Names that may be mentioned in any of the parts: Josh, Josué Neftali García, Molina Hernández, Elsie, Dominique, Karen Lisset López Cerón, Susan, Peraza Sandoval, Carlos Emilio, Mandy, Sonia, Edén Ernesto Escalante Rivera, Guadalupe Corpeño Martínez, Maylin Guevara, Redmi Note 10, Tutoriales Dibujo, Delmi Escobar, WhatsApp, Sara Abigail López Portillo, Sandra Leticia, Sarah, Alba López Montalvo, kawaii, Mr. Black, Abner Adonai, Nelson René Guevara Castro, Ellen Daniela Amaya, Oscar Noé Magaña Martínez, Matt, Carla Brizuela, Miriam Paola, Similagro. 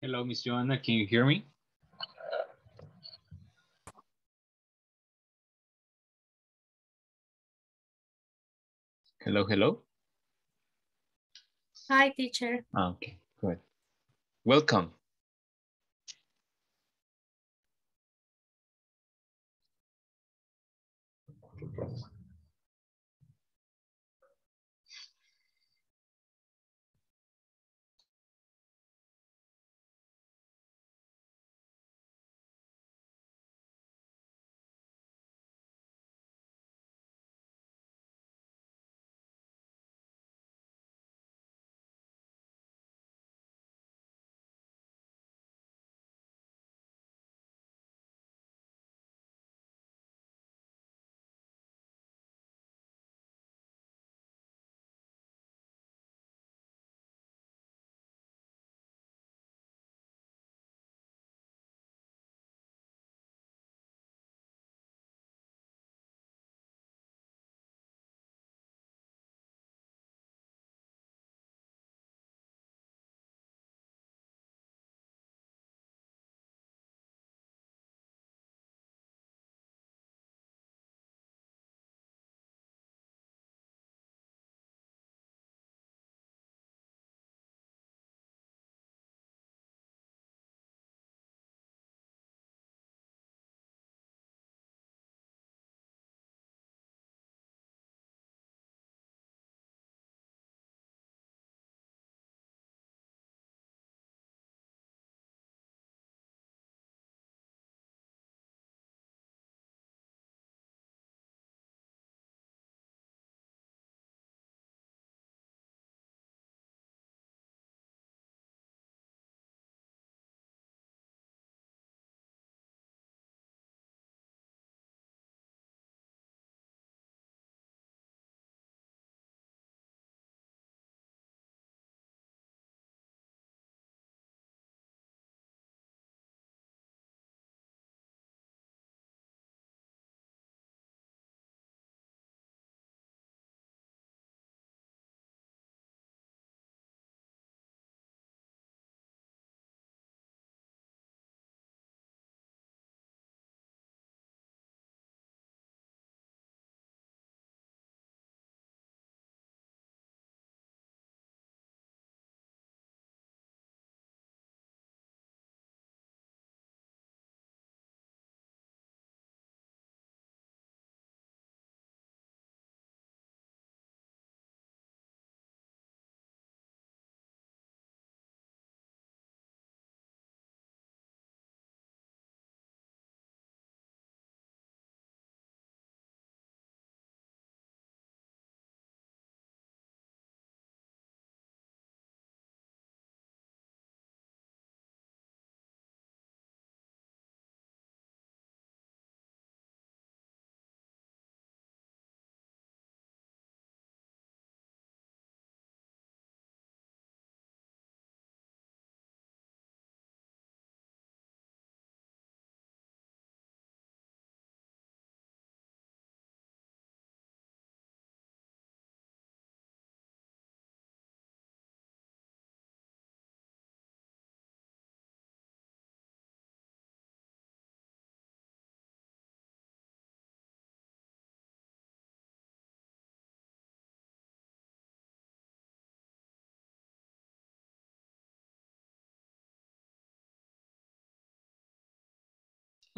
Hello, Miss Joanna, can you hear me? Hello, hello. Hi, teacher. Okay, good. Welcome.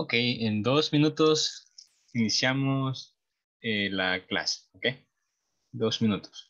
Ok, en 2 minutos iniciamos la clase, ok. 2 minutos.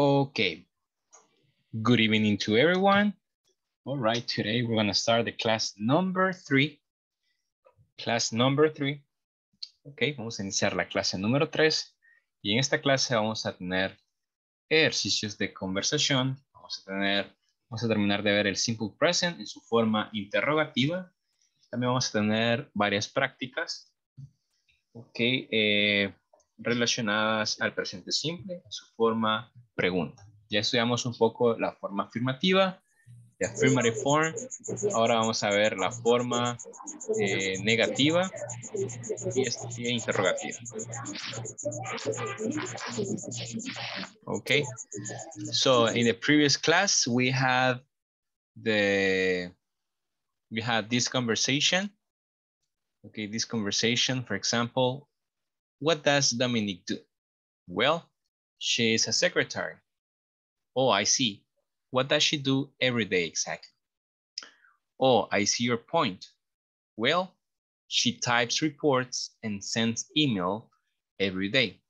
Okay, good evening to everyone. All right, today we're gonna start the class number 3. Class number 3. Okay, vamos a iniciar la clase número 3. Y en esta clase vamos a tener ejercicios de conversación. Vamos a terminar de ver el simple present en su forma interrogativa. También vamos a tener varias prácticas, okay, relacionadas al presente simple, en su forma pregunta. Ya estudiamos un poco la forma afirmativa, la affirmative form. Ahora vamos a ver la forma negativa y interrogativa. Okay, so in the previous class we have we had this conversation. Okay, this conversation, for example, what does Dominique do? Well, she is a secretary. Oh, I see. What does she do every day exactly? Oh, I see your point. Well, she types reports and sends email every day.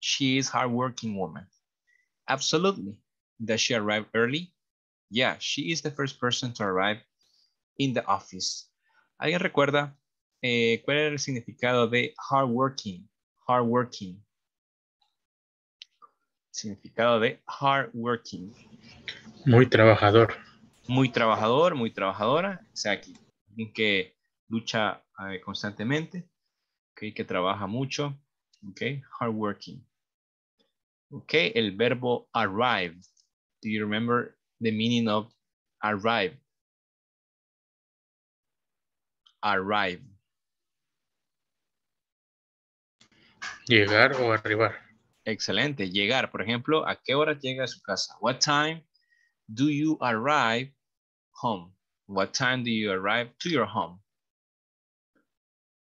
She is a hardworking woman. Absolutely. Does she arrive early? Yeah, she is the first person to arrive in the office. ¿Alguien recuerda cuál era el significado de hardworking? Hardworking. Significado de hardworking. Muy trabajador. Muy trabajador, muy trabajadora. O sea, aquí, alguien que lucha constantemente, okay, que trabaja mucho, okay, hardworking. Okay, el verbo arrive. Do you remember the meaning of arrive? Arrive. Llegar o arribar. Excelente, llegar. Por ejemplo, ¿a qué hora llega a su casa? What time do you arrive home? What time do you arrive to your home?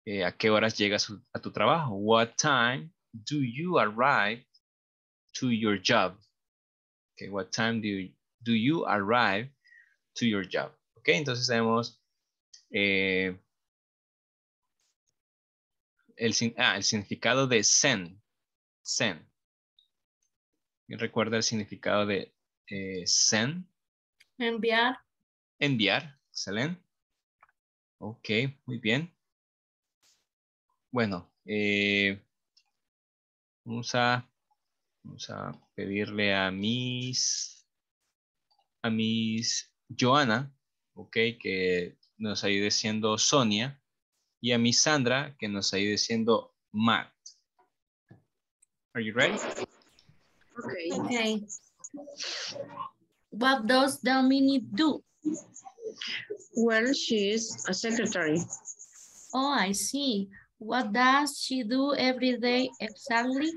¿A qué horas llegas a tu trabajo? What time do you arrive to your job? Okay, what time do you arrive to your job? Okay, entonces tenemos el significado de send. Send. ¿Recuerda el significado de send? Enviar. Enviar. Excelente. Ok, muy bien. Bueno, vamos a pedirle a Miss Joanna, ok, que nos ayude siendo Sonia, y a Miss Sandra, que nos ayude siendo Matt. Are you ready? Okay. Okay. What does Dominique do? Well, she is a secretary. Oh, I see. What does she do every day exactly?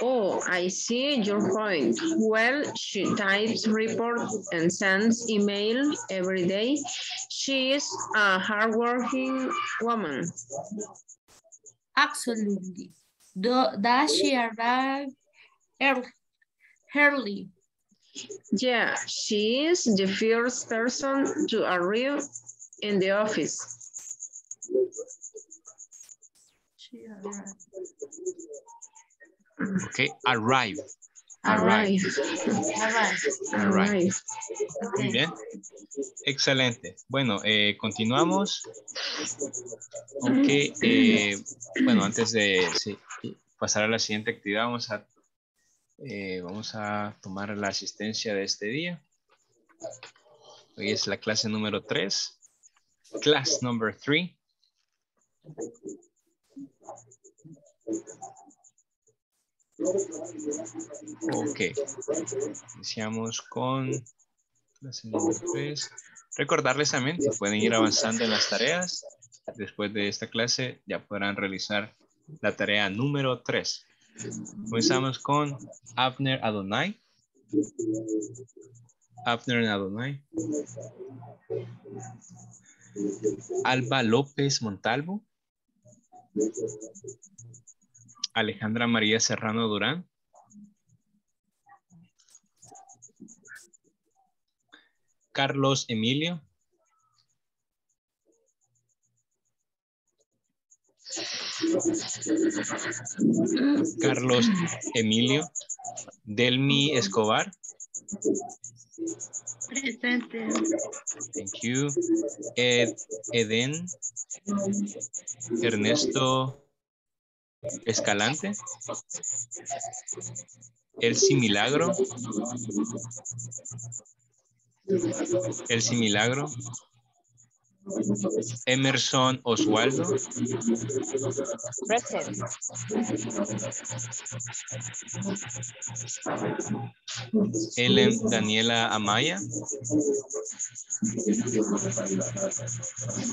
Oh, I see your point. Well, she types reports and sends email every day. She is a hardworking woman. Absolutely. Does she arrive early? Yeah, she is the first person to arrive in the office. Okay, arrive. Arrive. Arrive. Arrive. Okay. Muy bien. Excelente. Bueno, continuamos. Ok. Bueno, antes de pasar a la siguiente actividad, vamos a tomar la asistencia de este día. Hoy es la clase número 3. Class number 3. Ok, iniciamos con clase número 3. Recordarles también que pueden ir avanzando en las tareas. Después de esta clase ya podrán realizar la tarea número 3. Comenzamos con Abner Adonai. Abner Adonai. Alba López Montalvo. Alejandra María Serrano Durán. Carlos Emilio. Carlos Emilio. Delmi Escobar. Presente. Thank you. Edén Ernesto Escalante. El Similagro. El Similagro. Emerson Oswaldo. Present. Ellen Daniela Amaya.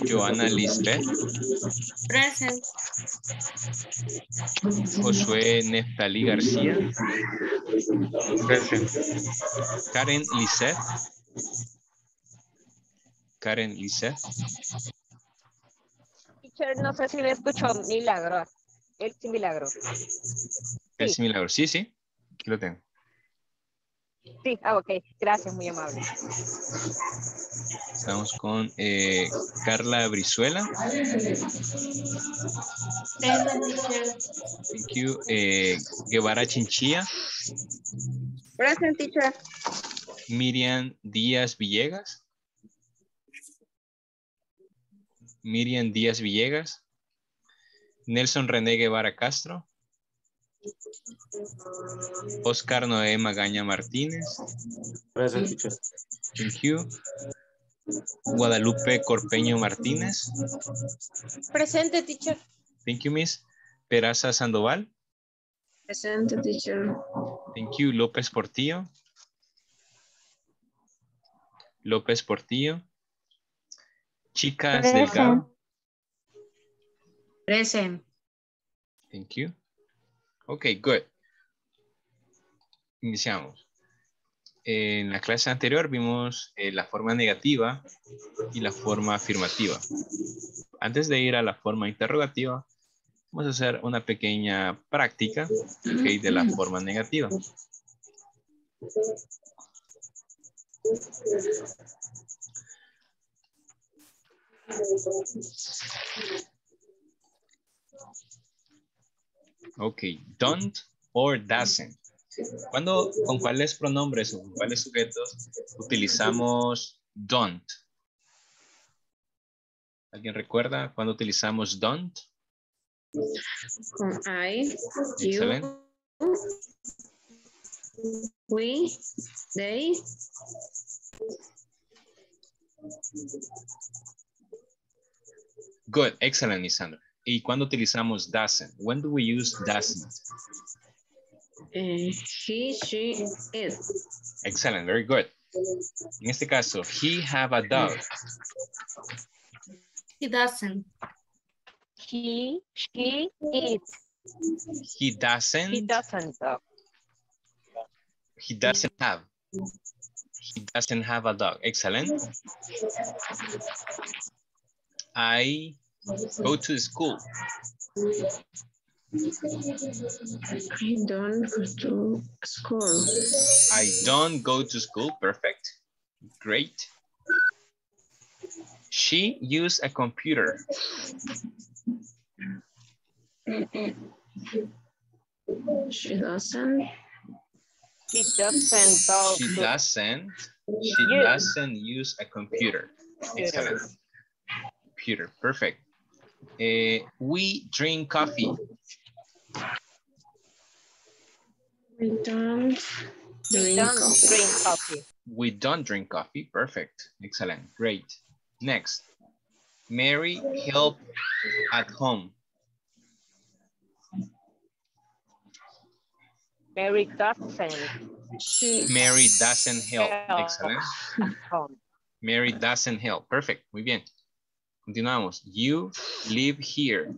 Joana Lisbeth. Present. Josué Neftali García. Present. Karen Lisset. Karen Lisset. Teacher, no sé si le escucho. Milagro. El Similagro. El Similagro. Sí, sí. Aquí lo tengo. Sí, ah, ok. Gracias, muy amable. Estamos con Carla Brizuela. Thank you. Guevara Chinchilla. Present, teacher. Miriam Díaz Villegas. Miriam Díaz Villegas. Nelson René Guevara Castro. Oscar Noé Magaña Martínez. Present, teacher. Thank you. Guadalupe Corpeño Martínez. Presente, teacher. Thank you, miss. Peraza Sandoval. Presente, teacher. Thank you. López Portillo. López Portillo. Chicas Delgado. Present. Thank you. Ok, good. Iniciamos. En la clase anterior vimos la forma negativa y la forma afirmativa. Antes de ir a la forma interrogativa, vamos a hacer una pequeña práctica, okay, de la forma negativa. Ok, don't or doesn't. ¿Cuándo, con cuáles pronombres o con cuáles sujetos utilizamos don't? ¿Alguien recuerda cuándo utilizamos don't? Con I, Excellent. You, we, they. Good, excellent, Sandra. ¿Y cuándo utilizamos doesn't? When do we use doesn't? He, she, it. Excellent, very good. En este caso, he have a dog. He doesn't. He, she, it. He doesn't. He doesn't dog. He doesn't have. He doesn't have a dog. Excellent. I go to school. I don't go to school. I don't go to school. Perfect. Great. She used a computer. She doesn't. She doesn't go. She doesn't. She doesn't use a computer. Excellent. Computer. Perfect. We drink coffee. We don't drink coffee. We don't drink coffee. Perfect. Excellent. Great. Next. Mary help at home. Mary doesn't. Mary doesn't help. Excellent. Mary doesn't help. Perfect. Muy bien. Continuamos. You live here.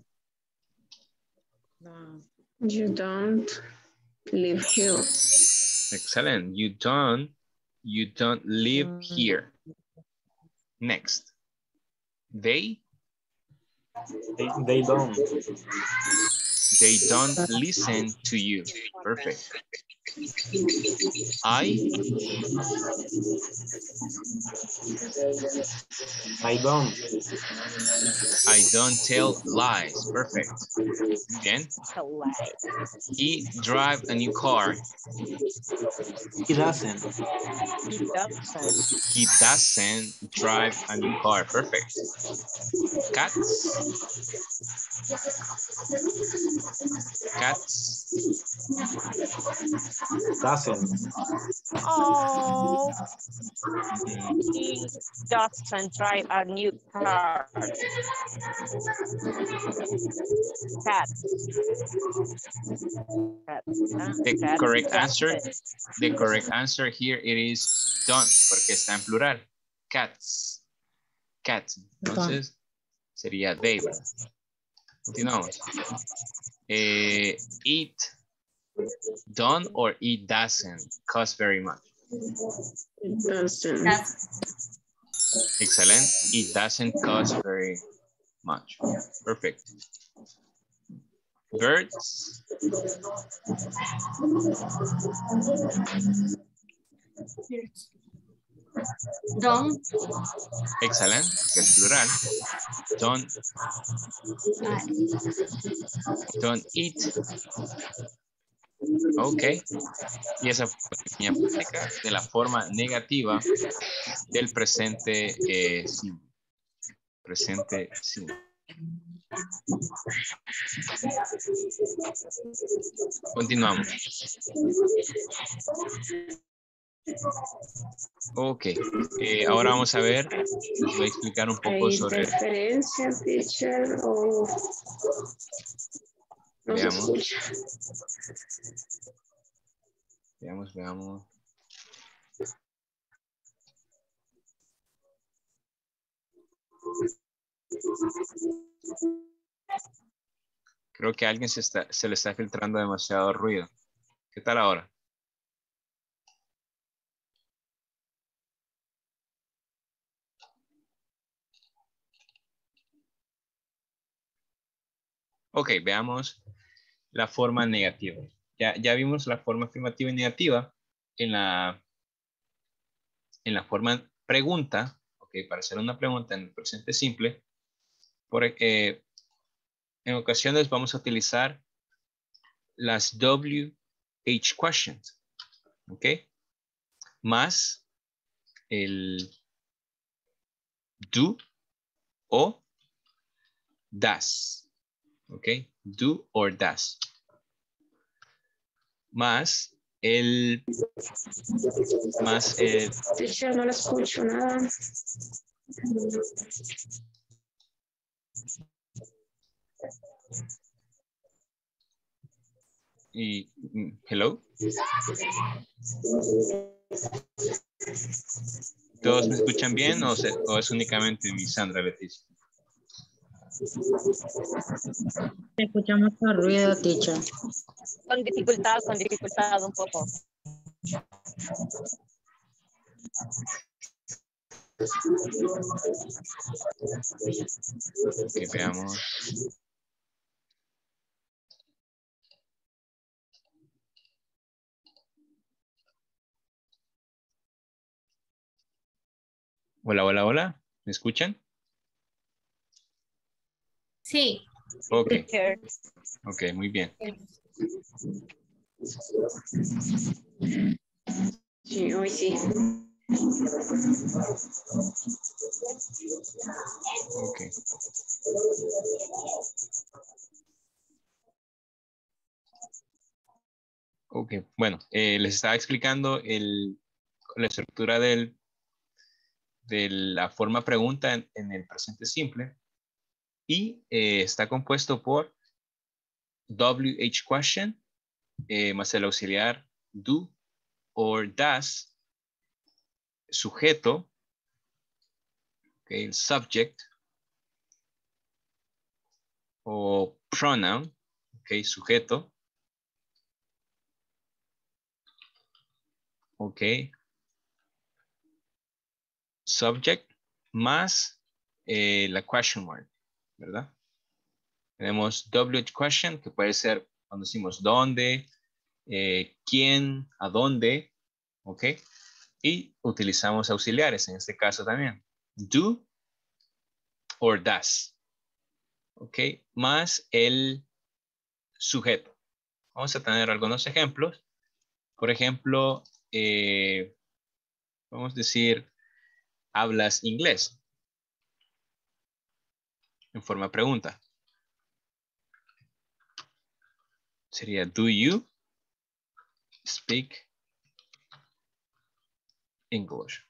You don't live here. Excellent. You don't live here. Next. They don't. They don't listen to you. Perfect. I don't tell lies. Perfect. Then he drive a new car. He doesn't drive a new car. Perfect. Cats. Doesn't. Oh, he doesn't drive a new car. Cat. The correct answer here it is don't, porque está en plural. Cats. Entonces sería they. Continuamos. It don't or it doesn't cost very much. It doesn't. Excellent. It doesn't cost very much. Perfect. Birds. Don't. Excellent, que es plural. Don't eat. Ok. Y esa pequeña práctica de la forma negativa del presente simple. Presente simple. Continuamos. Ok, ahora vamos a ver, les voy a explicar un poco sobre... Interferencia, teacher, o... No veamos. Creo que a alguien se le está filtrando demasiado ruido. ¿Qué tal ahora? Ok, veamos la forma negativa. Ya vimos la forma afirmativa y negativa en la forma pregunta. Ok, para hacer una pregunta en el presente simple. En ocasiones vamos a utilizar las WH questions. Ok, más el do o does. Ok, do or does. Más el. Yo no la escucho nada. Y hello. ¿Todos me escuchan bien o es únicamente mi Sandra Leticia? Escucha mucho ruido, teacher. Con dificultad un poco. Okay, veamos. Hola. ¿Me escuchan? Sí. Ok, muy bien. Sí, hoy sí. Ok. Ok, bueno, les estaba explicando la estructura de la forma pregunta en el presente simple. Y está compuesto por WH question más el auxiliar do or does, sujeto, okay, el subject, o pronoun, okay, sujeto, okay, subject, más la question mark. ¿Verdad? Tenemos WH question, que puede ser cuando decimos dónde, quién, a dónde, ¿ok? Y utilizamos auxiliares en este caso también. Do or does, ¿ok? Más el sujeto. Vamos a tener algunos ejemplos. Por ejemplo, vamos a decir, ¿hablas inglés? En forma pregunta. Sería, do you speak English?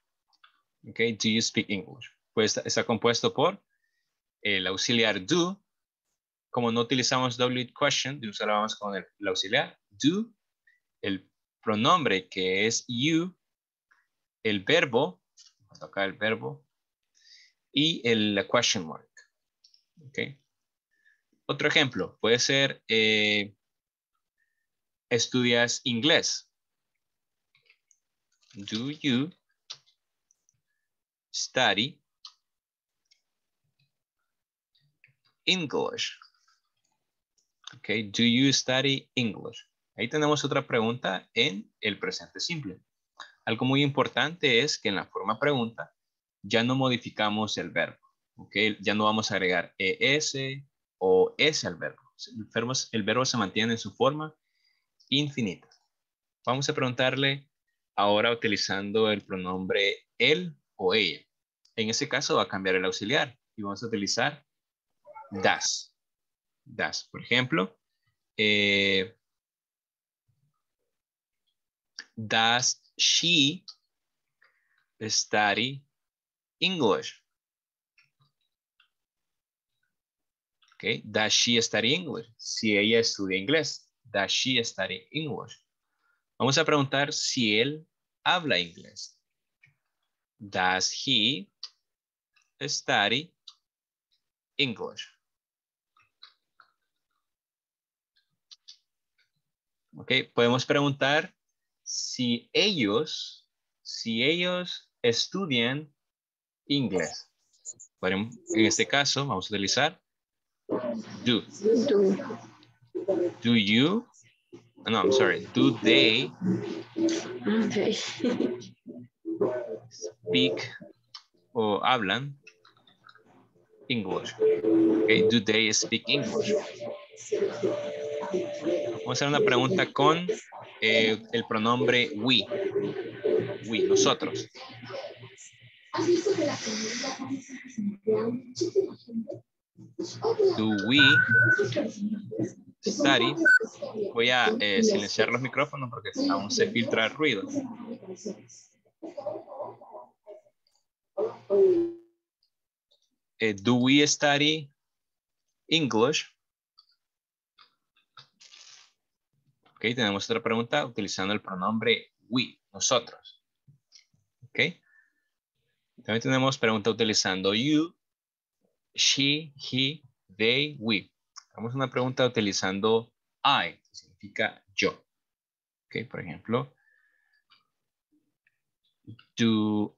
Okay, do you speak English? Pues está compuesto por el auxiliar do. Como no utilizamos W question, solo vamos con el auxiliar do, el pronombre que es you, el verbo, vamos a tocar el verbo, y la question mark. Okay. Otro ejemplo puede ser ¿estudias inglés? Do you study English? Okay, do you study English? Ahí tenemos otra pregunta en el presente simple. Algo muy importante es que en la forma pregunta ya no modificamos el verbo. Okay, ya no vamos a agregar ES o S al verbo. El verbo se mantiene en su forma infinita. Vamos a preguntarle ahora utilizando el pronombre él o ella. En ese caso va a cambiar el auxiliar y vamos a utilizar does. Does. Por ejemplo, does she study English? Okay. Does she study English? Si ella estudia inglés. Does she study English? Vamos a preguntar si él habla inglés. Does he study English? Okay. Podemos preguntar si ellos estudian inglés. Bueno, en este caso vamos a utilizar Do they speak o hablan English? Okay, do they speak English? Vamos a hacer una pregunta con el pronombre we. We, nosotros. ¿Has visto que la do we study? Voy a silenciar los micrófonos porque aún se filtra el ruido. Do we study English? Ok, tenemos otra pregunta utilizando el pronombre we, nosotros. Ok. También tenemos pregunta utilizando you, she, he, they, we. Hagamos una pregunta utilizando I, que significa yo. Okay, por ejemplo, do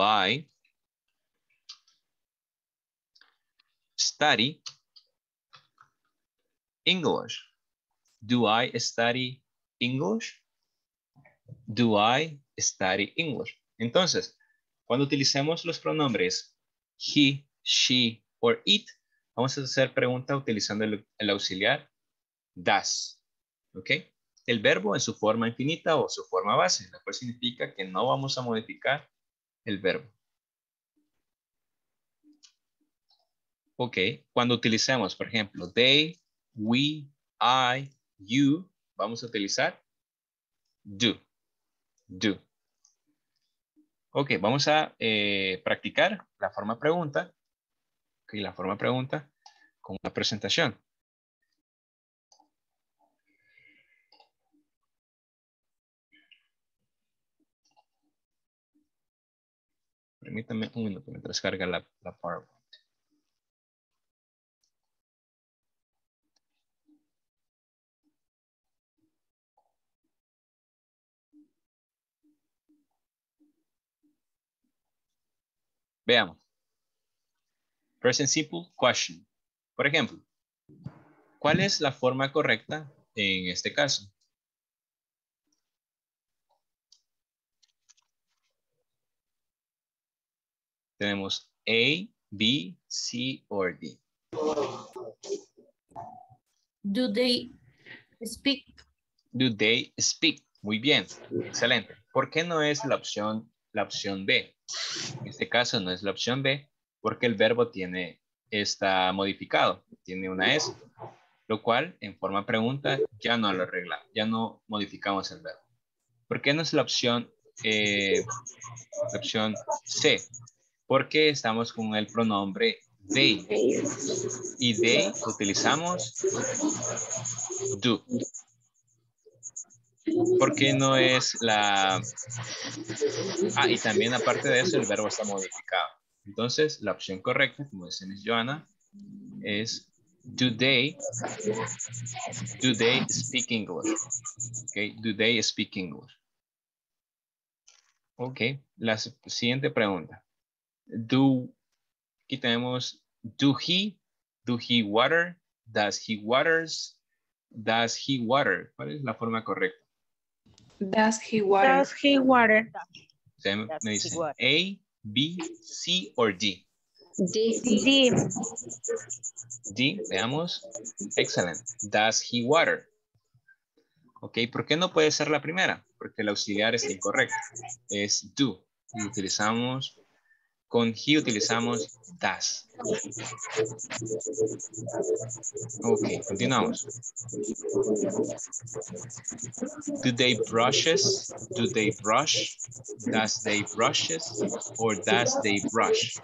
I study English? Do I study English? Do I study English? Entonces, cuando utilicemos los pronombres he, she, or it, vamos a hacer pregunta utilizando el auxiliar does. ¿Ok? El verbo en su forma infinita o su forma base, lo cual significa que no vamos a modificar el verbo. Ok. Cuando utilicemos, por ejemplo, they, we, I, you, vamos a utilizar do. Do. Ok. Vamos a practicar la forma pregunta. Y la forma pregunta con una presentación. Permítame un minuto mientras carga la PowerPoint. Veamos. Present simple question. Por ejemplo, ¿cuál es la forma correcta en este caso? Tenemos A, B, C or D. Do they speak? Do they speak? Muy bien, excelente. ¿Por qué no es la opción B? En este caso no es la opción B porque el verbo está modificado, tiene una S, lo cual en forma pregunta ya no lo arreglamos, ya no modificamos el verbo. ¿Por qué no es la opción C? Porque estamos con el pronombre they y they utilizamos do. Porque no es la... Ah, y también aparte de eso el verbo está modificado. Entonces la opción correcta, como dice Miss Joanna, es do they speak English. Okay, do they speak English. Ok, la siguiente pregunta. Aquí tenemos do he water, does he waters, does he water. ¿Cuál es la forma correcta? Does he water. Does he water. Me dicen A, B, C o D. D. D. D, veamos. Excelente. Does he water. Ok, ¿por qué no puede ser la primera? Porque el auxiliar es incorrecto. Es do. Y utilizamos... Con he utilizamos does. Ok, continuamos. Do they brushes? Do they brush? Does they brushes? Or does they brush?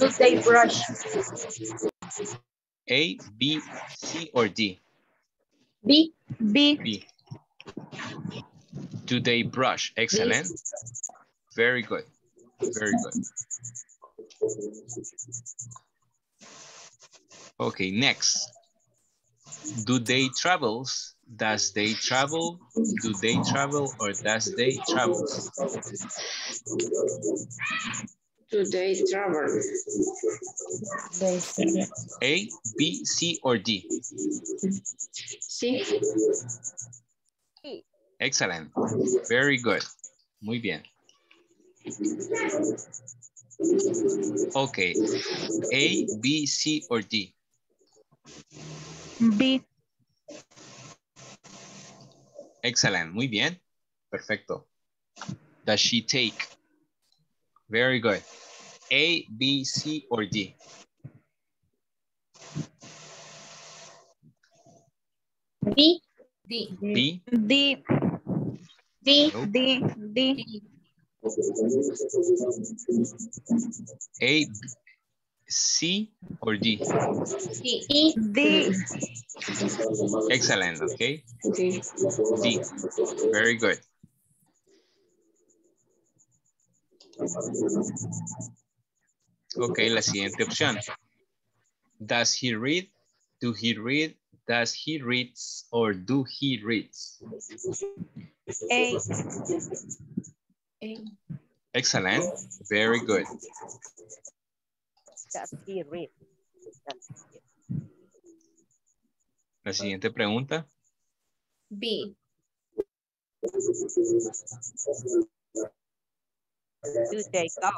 Do they brush? A, B, C, or D? B. B. B. Do they brush? Excellent. Very good. Very good. Okay, next. Do they travel? Does they travel? Do they travel or does they travel? Do they travel? A, B, C or D? C. Excellent. Very good. Muy bien. Okay. A, B, C, or D? B. Excellent. Muy bien. Perfecto. Does she take? Very good. A, B, C, or D? B. D. B. D. D, nope. D, D. A, C or D? C, E, D. Excellent, okay. D. D, very good. Okay, la siguiente opción. Does he read? Do he read? Does he reads or do he reads? A. A. Excellent. Very good. Does he read? La siguiente pregunta. B. Do they go?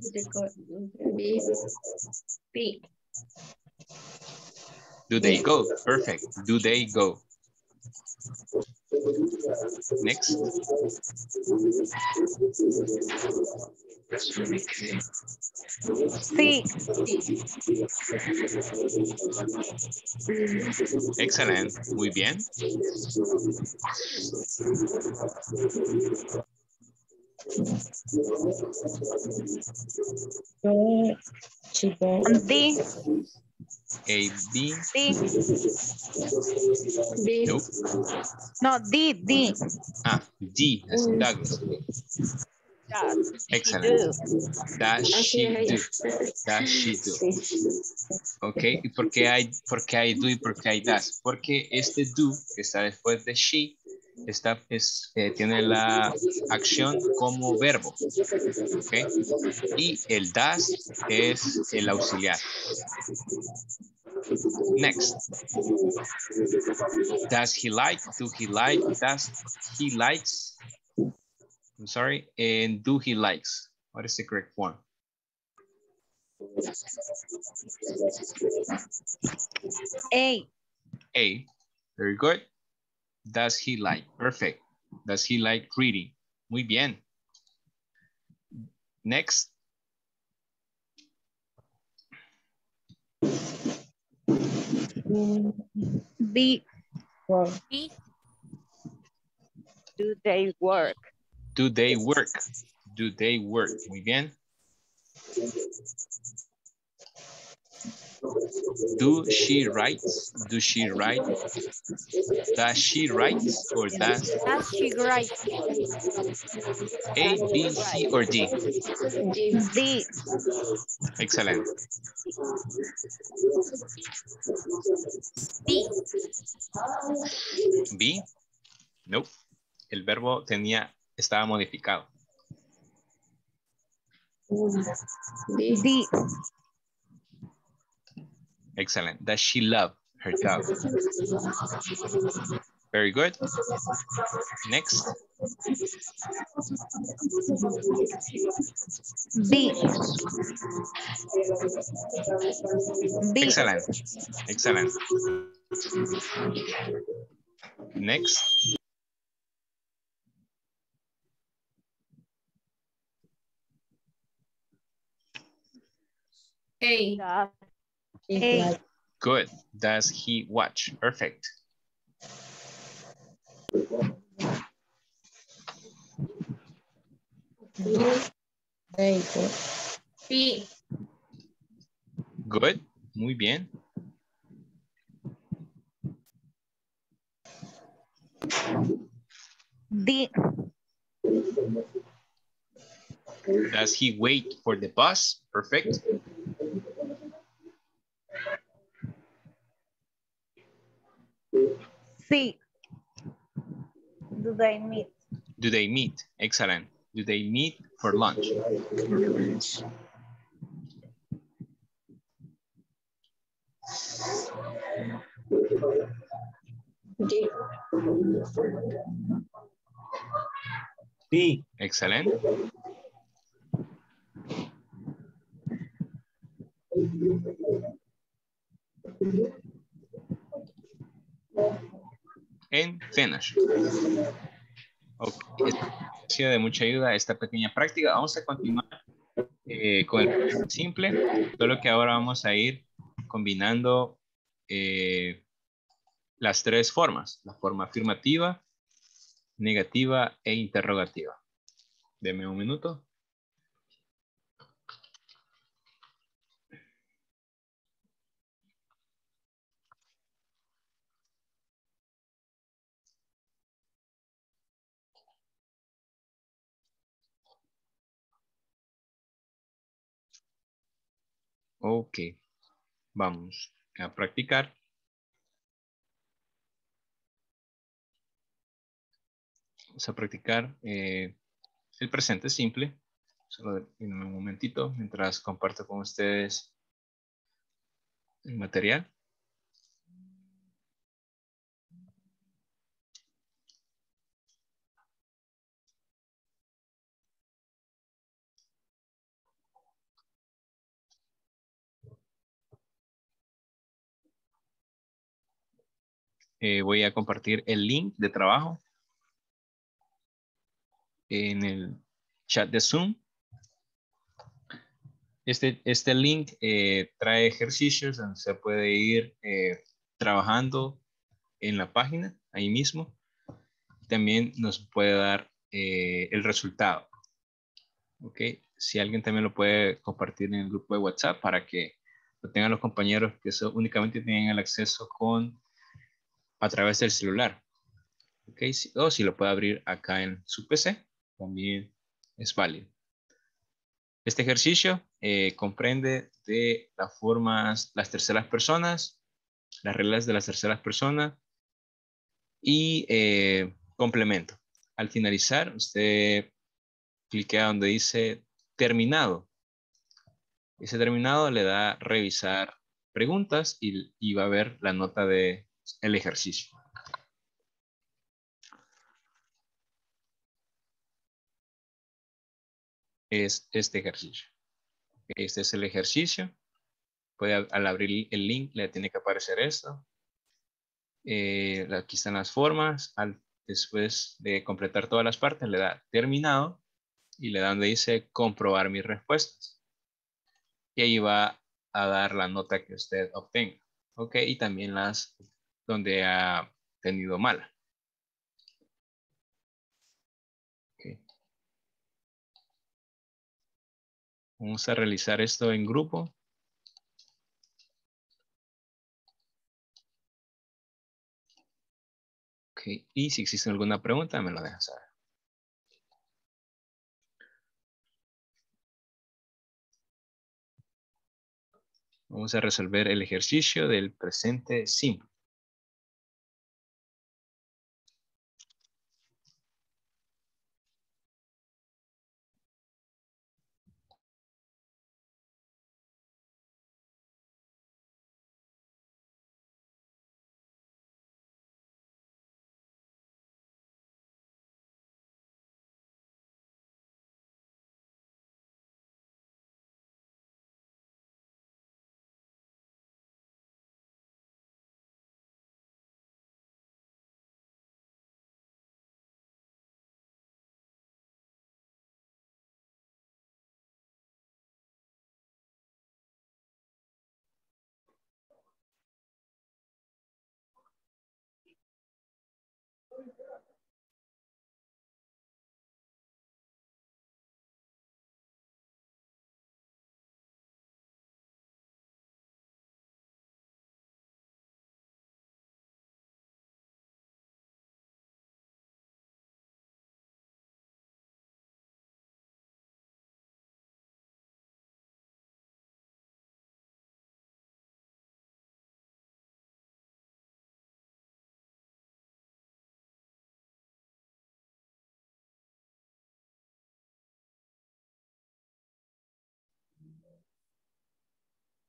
Do they go? B. B. Do they go? Perfect. Do they go? Next. C. Excellent. Muy bien. D. A, B. D. D. Nope. No, D, D. Ah, D, as Douglas. Excellent. Does she do? Does she do? Ok, ¿y por qué hay do y por qué hay does? Porque este do, que está después de she, tiene la acción como verbo, ¿okay? Y el does es el auxiliar. Next. Does he like? Do he like? Does he likes? I'm sorry. And do he likes? What is the correct one? A. A. Very good. Does he like? Perfect. Does he like reading? Muy bien. Next. B. B. Do they work? Do they work? Do they work? Muy bien. Do she write? Do she write? Does she write? Or does she write? A, B, C, or D? D. Excellent. B. B? Nope. El verbo tenía, estaba modificado. D. Excellent. Does she love her dog? Very good. Next. B. B. Excellent. Excellent. Next. A. A. Good. Does he watch? Perfect. B. Good. Muy bien. D. Does he wait for the bus? Perfect. C. Do they meet? Do they meet? Excellent. Do they meet for lunch? D. B. Excellent. And finish. Okay. Ha sido de mucha ayuda esta pequeña práctica. Vamos a continuar con el simple, solo que ahora vamos a ir combinando las tres formas, la forma afirmativa, negativa e interrogativa. Deme un minuto. Ok, vamos a practicar. Vamos a practicar el presente simple. Solo en un momentito mientras comparto con ustedes el material. Voy a compartir el link de trabajo en el chat de Zoom. Este link trae ejercicios donde se puede ir trabajando en la página, ahí mismo. También nos puede dar el resultado. Ok, si alguien también lo puede compartir en el grupo de WhatsApp para que lo tengan los compañeros que únicamente tienen el acceso a través del celular. Okay. O si lo puede abrir acá en su PC, también es válido. Este ejercicio comprende de las formas, las terceras personas, las reglas de las terceras personas y complemento. Al finalizar, usted cliquea donde dice terminado. Ese terminado le da revisar preguntas y va a ver la nota de el ejercicio. es este ejercicio. Este es el ejercicio. Puede, al abrir el link le tiene que aparecer esto. Aquí están las formas. Después de completar todas las partes le da terminado y le da donde dice comprobar mis respuestas. Y ahí va a dar la nota que usted obtenga. Ok, y también las donde ha tenido mala. Okay. Vamos a realizar esto en grupo. Okay. Y si existe alguna pregunta me lo dejan saber. Vamos a resolver el ejercicio del presente simple.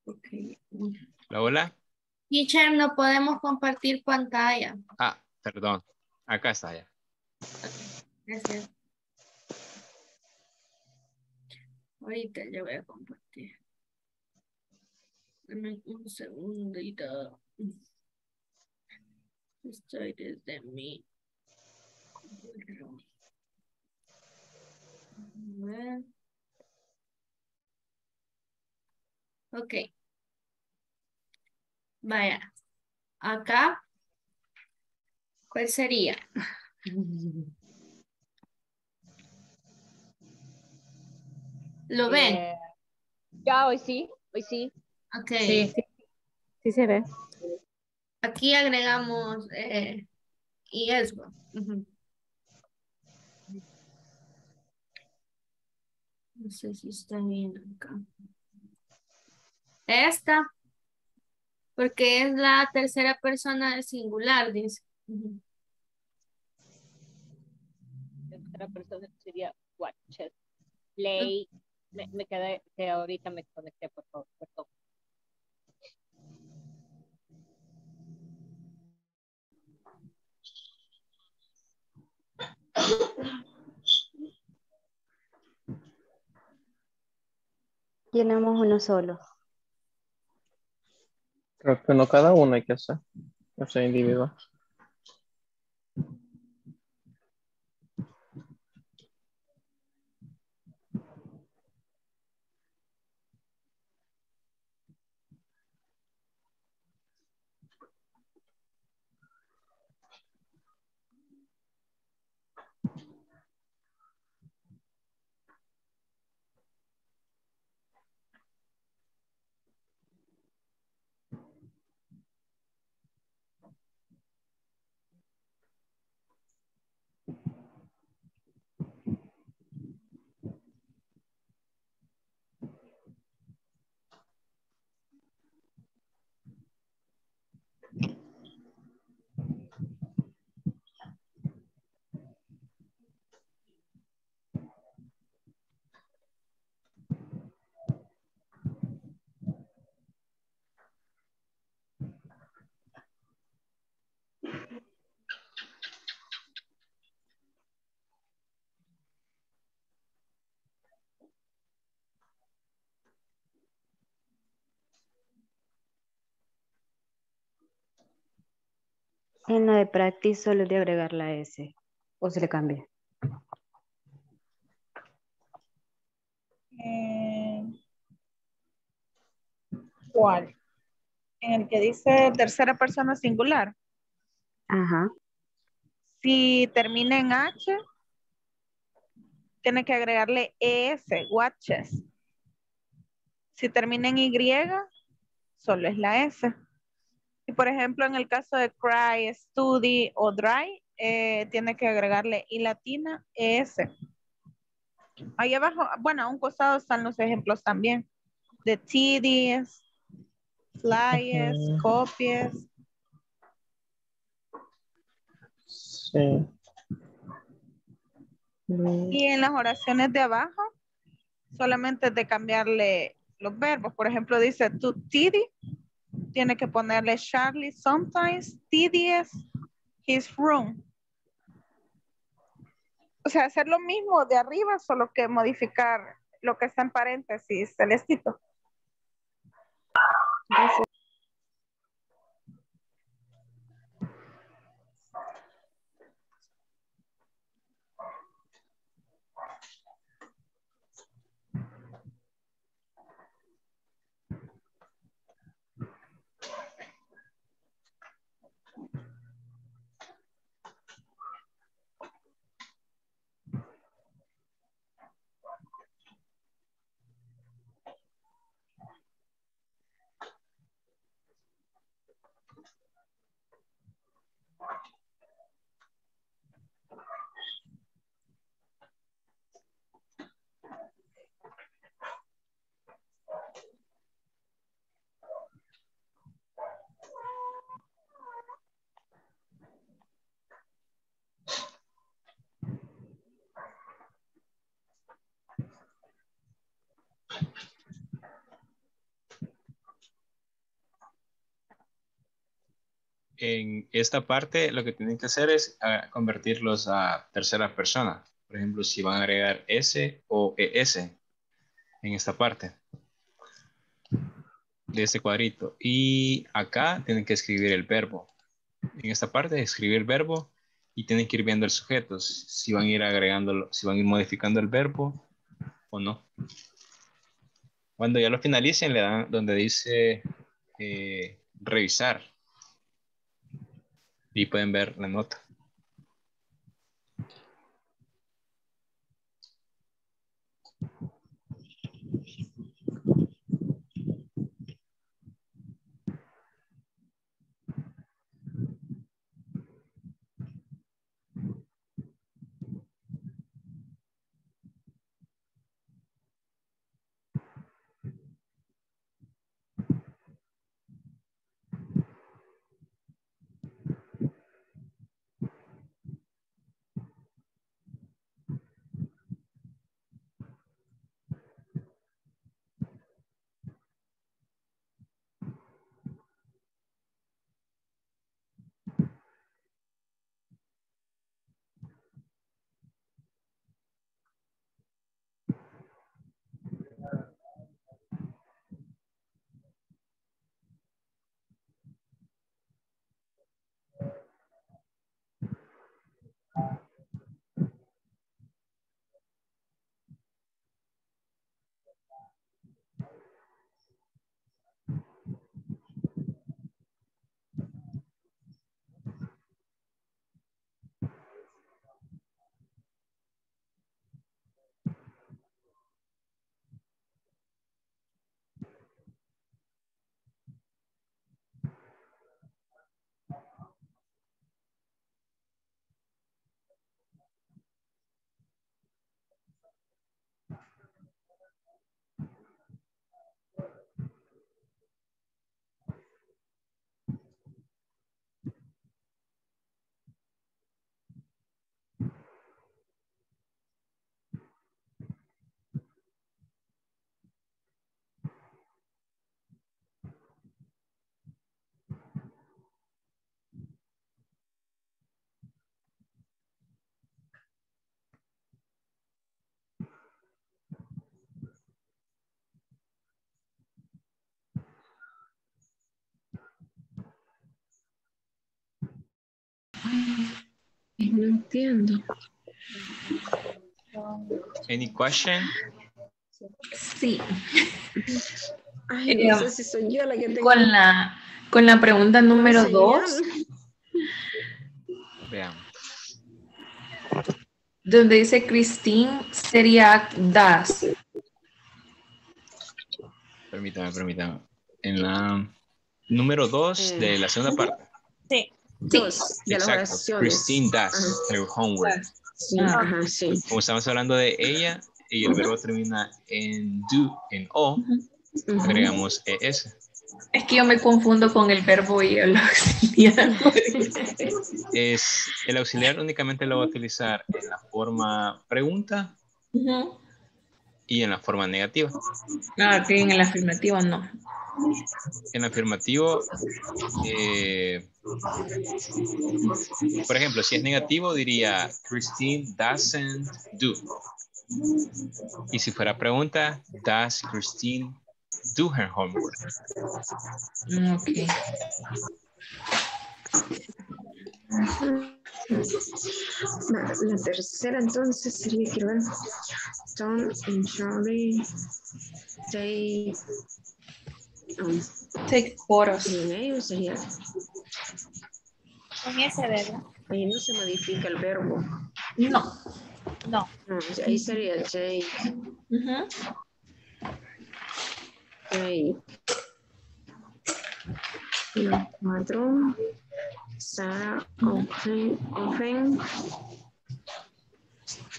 Okay. Hola, hola. Teacher, no podemos compartir pantalla. Ah, perdón. Acá está ya. Gracias. Ahorita yo voy a compartir. Dame un segundito. Estoy desde mi computadora. Ok. Vaya, acá, ¿cuál sería? ¿Lo ven? Ya, hoy sí. Ok. Sí se ve. Aquí agregamos y eso. No sé si está bien acá. Esta, porque es la tercera persona del singular, dice. La tercera persona sería watches, play. Me quedé, que ahorita me conecté, por favor. Llenamos uno solo. Creo que no cada uno hay que hacer. O sea, individual. En la de practice solo de agregar la S. ¿O se le cambia? ¿Cuál? En el que dice tercera persona singular. Ajá. Si termina en H, tiene que agregarle ES, watches. Si termina en Y, solo es la S. Y por ejemplo, en el caso de cry, study o dry, tiene que agregarle I latina, ES. Ahí abajo, bueno, a un costado están los ejemplos también. De TDs, flyers, copies. Sí. Y en las oraciones de abajo, solamente de cambiarle los verbos. Por ejemplo, dice to Tidi, tiene que ponerle Charlie sometimes tidies his room. O sea, hacer lo mismo de arriba, solo que modificar lo que está en paréntesis, celestito. En esta parte lo que tienen que hacer es convertirlos a tercera persona. Por ejemplo, si van a agregar S o ES en esta parte de este cuadrito. Y acá tienen que escribir el verbo. En esta parte escribir el verbo y tienen que ir viendo el sujeto. Si van a ir agregando, si van a ir modificando el verbo o no. Cuando ya lo finalicen le dan donde dice revisar. Y pueden ver la nota. No entiendo. Any question? Sí. Ay, no sé si soy yo la que tengo. Con la pregunta número 2. Veamos. Donde dice Christine sería das. Permítame. En la número 2 de la segunda parte. Sí. Dos de las oraciones. Christine does her homework. Ajá, sí. Como estamos hablando de ella y el verbo termina en do, en o, agregamos es. Es que yo me confundo con el verbo y el auxiliar. El auxiliar únicamente lo va a utilizar en la forma pregunta y en la forma negativa. Ah, que en el afirmativo no. En afirmativo, por ejemplo, si es negativo diría Christine doesn't do. Y si fuera pregunta, does Christine do her homework? Ok. La tercera entonces sería que Tom and Charlie take photos. Sería. Con ese verbo. Ahí no se modifica el verbo. No. Ahí sería take. La 4. Sara often.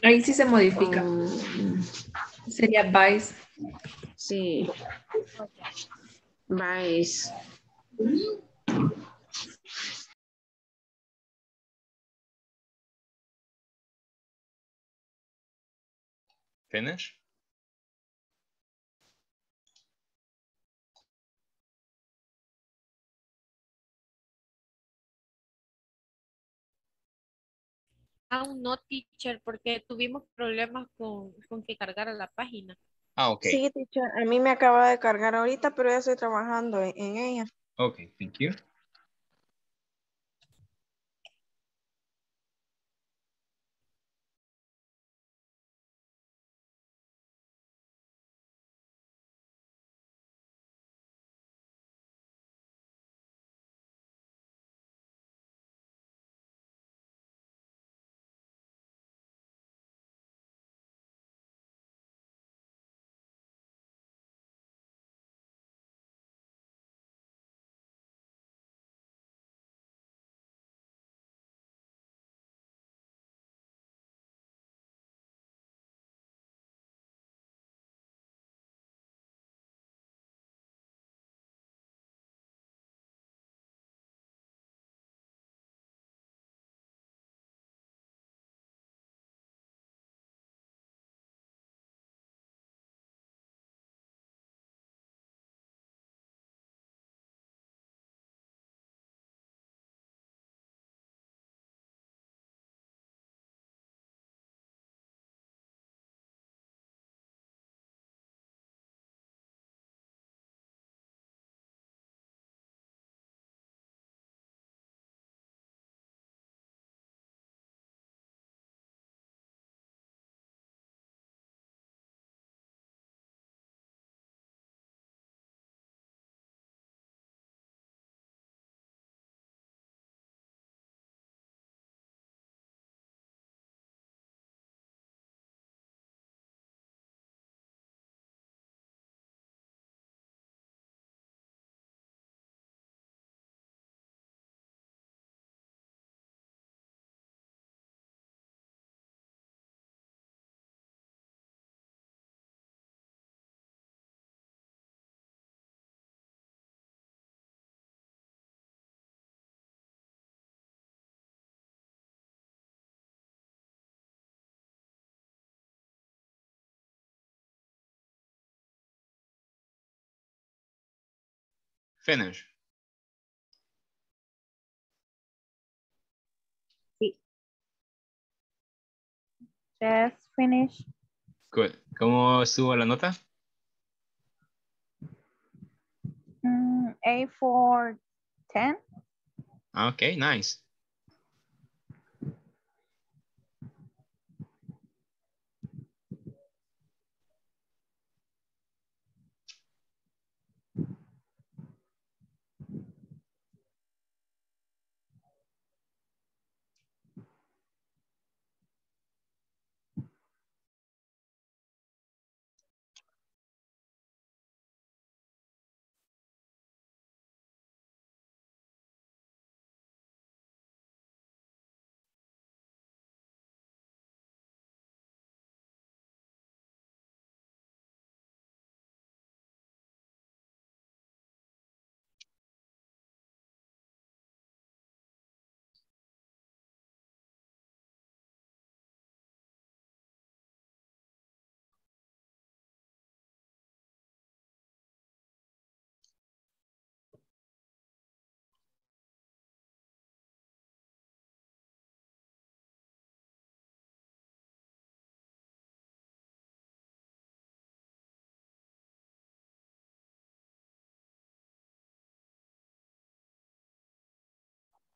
Ahí sí se modifica. Sería buys. Sí. Buys. Finish. Aún no, teacher, porque tuvimos problemas con que cargara la página. Ah, ok. Sí, teacher, a mí me acaba de cargar ahorita, pero ya estoy trabajando en ella. Ok, thank you. Finish. Sí. Just finish. Good. ¿Cómo estuvo la nota? A for 10. Okay, nice.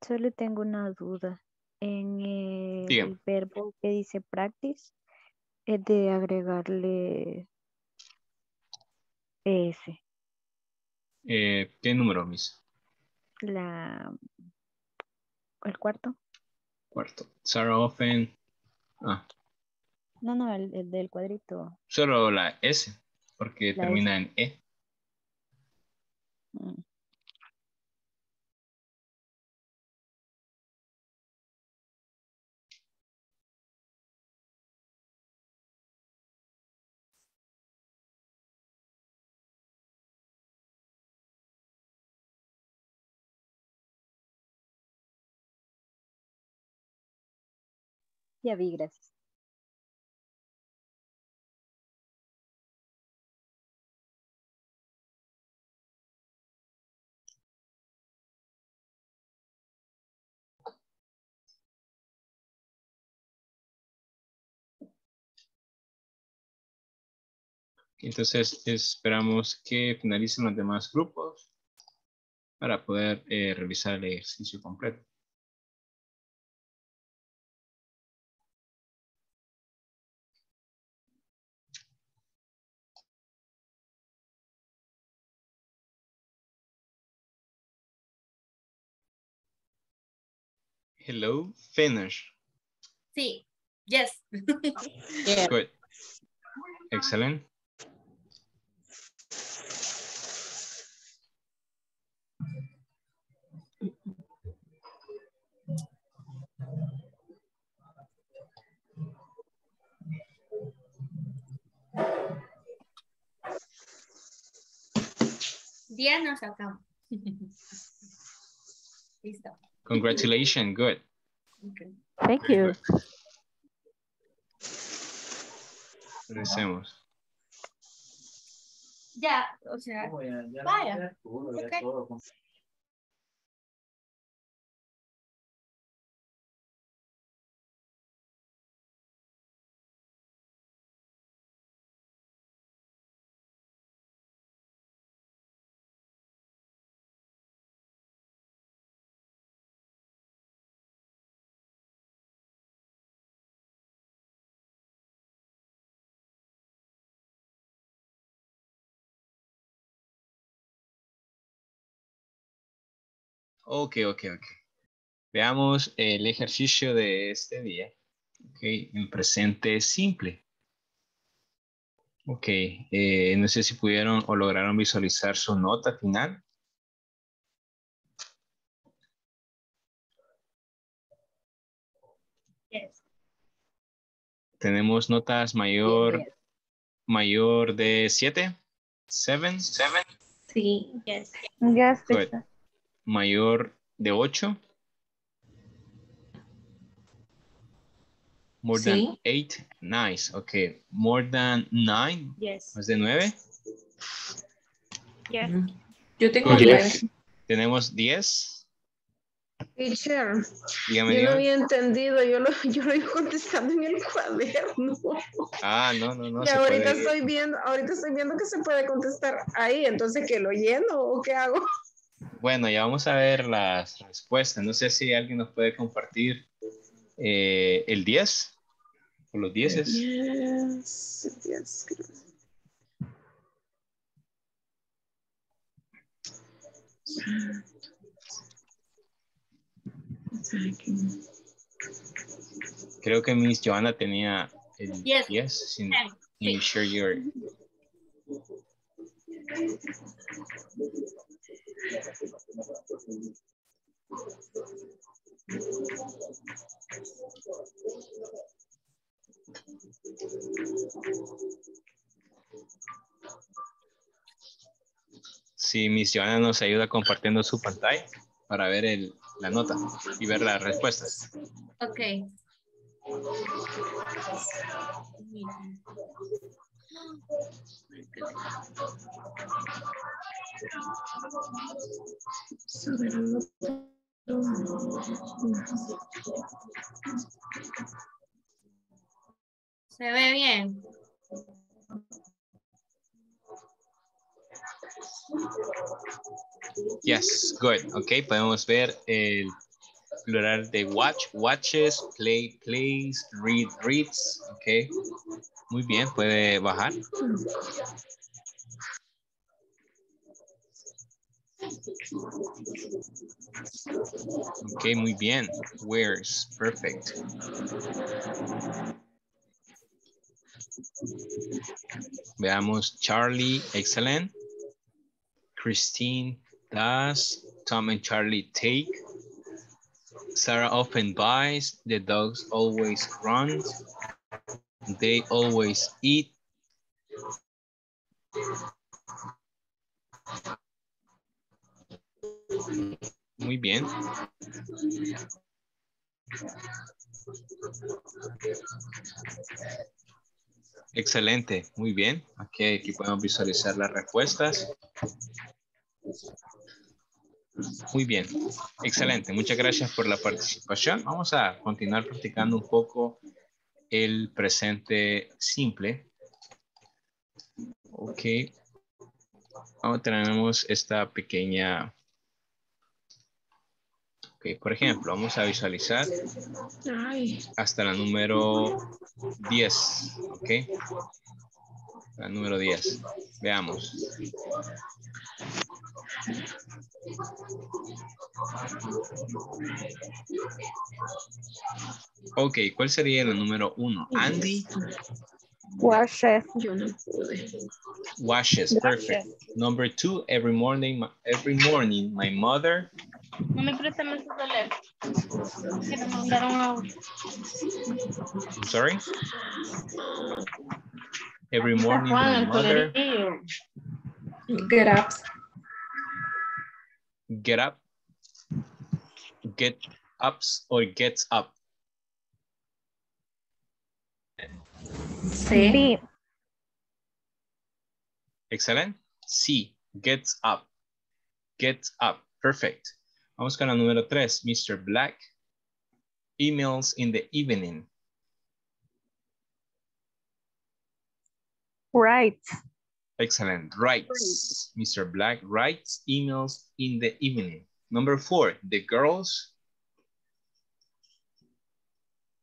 Solo tengo una duda. En el verbo que dice practice, es de agregarle S. ¿Qué número, Miss? El cuarto. Cuarto. Sarah often. Ah. No, no, el del cuadrito. Solo la S, porque la termina S. en E. Mm. Ya vi, gracias. Entonces esperamos que finalicen los demás grupos para poder realizar el ejercicio completo. Hello, finish. Sí, yes. Yeah. Good. Excellent. Ya nos sacamos. Listo. Congratulations, good. Okay. Thank you. Regresemos. Ya, o sea, vaya. Okay. Ok. Veamos el ejercicio de este día. Ok, en presente simple. Ok, no sé si pudieron o lograron visualizar su nota final. Yes. Tenemos notas mayor de 7. 7. Sí. Yes. Yes. Mayor de 8. More than 8. Nice. Okay. More than 9. Yes. Más de 9. Yes. Yo tengo 10. Tenemos 10. Teacher, yo no había entendido. Yo lo iba contestando en el cuaderno. Ah, no. Y ahorita estoy viendo que se puede contestar ahí. Entonces, ¿qué lo lleno o qué hago? Bueno, ya vamos a ver las respuestas. No sé si alguien nos puede compartir el 10 o los 10. Creo que Miss Joanna tenía el 10. Yes. Yes. Sure you're... Sí, Miss Joanna nos ayuda compartiendo su pantalla para ver la nota y ver las respuestas. Ok. Se ve bien. Yes, good. Ok, podemos ver el plural de watch, watches, play, plays, read, reads. Ok, muy bien, puede bajar. Ok, muy bien. Wears, perfect. Veamos, Charlie, excellent. Christine, does. Tom and Charlie, take. Sarah often buys. The dogs always run. They always eat. Muy bien. Excelente, muy bien. Okay, aquí podemos visualizar las respuestas. Muy bien, excelente. Muchas gracias por la participación. Vamos a continuar practicando un poco el presente simple. Ok. Ahora tenemos esta pequeña... Okay, por ejemplo, vamos a visualizar hasta la número 10. Ok. La número 10. Veamos. Ok, ¿cuál sería la número 1? Andy. Washes. Yo no pude. Washes, perfect. Number 2, every morning, my mother. No me prestan el teléfono. Que me mandaron audio. I'm sorry. Every morning, my mother. Get up. Get up. Get ups or gets up. Sí. Excellent. Sí. Gets up. Gets up. Perfect. Vamos con la número 3. Mr. Black. Emails in the evening. Writes. Excellent. Writes. Mr. Black writes emails in the evening. Number 4. The girls.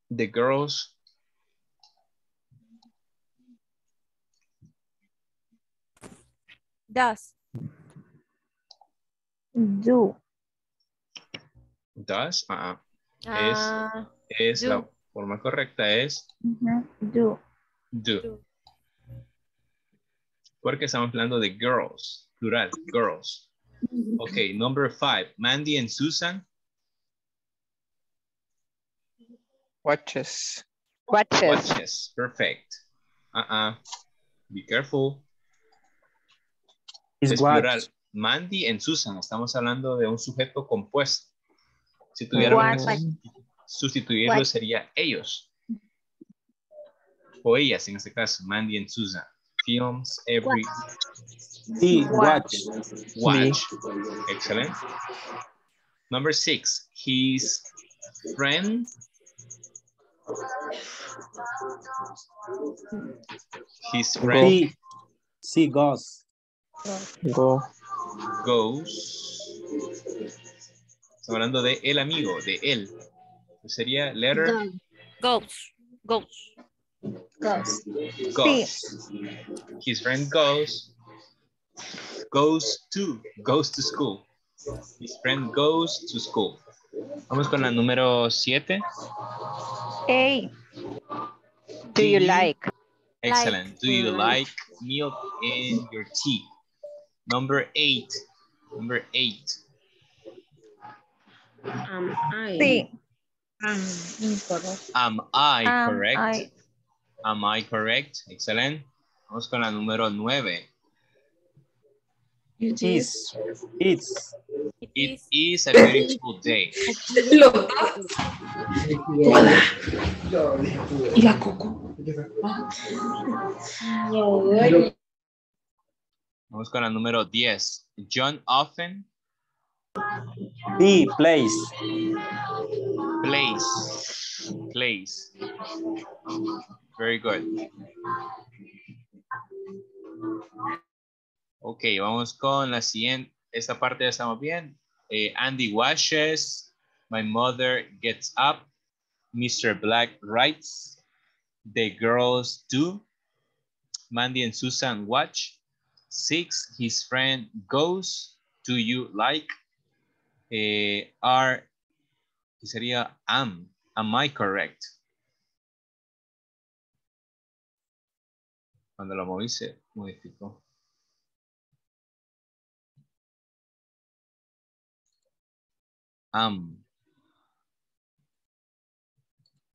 The girls. Does. Do. Does. Es do. La forma correcta es do. Do. Porque estamos hablando de girls, plural, girls. Ok, number 5. Mandy and Susan. Watches. Watches. Watches, perfect. Be careful. Es plural. Mandy and Susan. Estamos hablando de un sujeto compuesto. Si tuviéramos sustituirlo sería ellos. O ellas en este caso. Mandy and Susan. Films every... He watches. Watch. Excellent. Number 6. His friend. His friend. He goes. Go. Goes. Estamos hablando de el amigo, de él. Sería letter. Goes. Goes. Goes. Goes. Sí. His friend goes. Goes to. Goes to school. His friend goes to school. Vamos con la número 7. Hey. Do you like? Excellent. Like. Do you like milk in your tea? Number 8. Number 8. Am I correct? Am I correct? Excellent. Vamos con la número 9. It is. It is a beautiful day. Y la coco. Vamos con la número 10. John often. He plays. Plays. Plays. Very good. Ok, vamos con la siguiente. Esta parte ya estamos bien. Andy washes. My mother gets up. Mr. Black writes. The girls do. Mandy and Susan watch. 6, his friend goes. Do you like? Are, sería am. Am I correct? Cuando lo moví se modificó. Am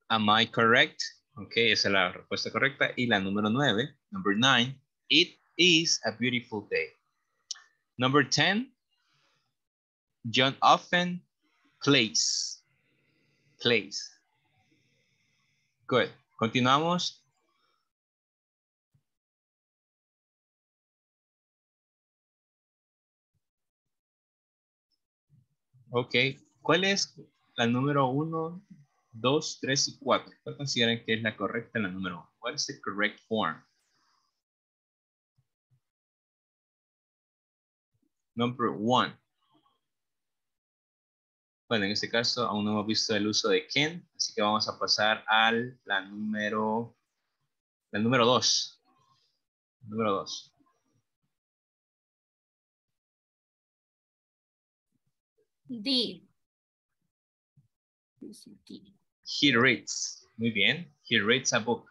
I correct? Ok, esa es la respuesta correcta. Y la número 9, number 9, it is a beautiful day. Number 10, John often plays. Plays. Good. Continuamos. Ok, ¿cuál es la número 1? 2, 3 y 4. ¿Cuál consideran que es la correcta en la número 1? ¿Cuál es the correct form? Number 1. Bueno, en este caso aún no hemos visto el uso de can, así que vamos a pasar a la número 2. Número 2. D. He reads. Muy bien. He reads a book.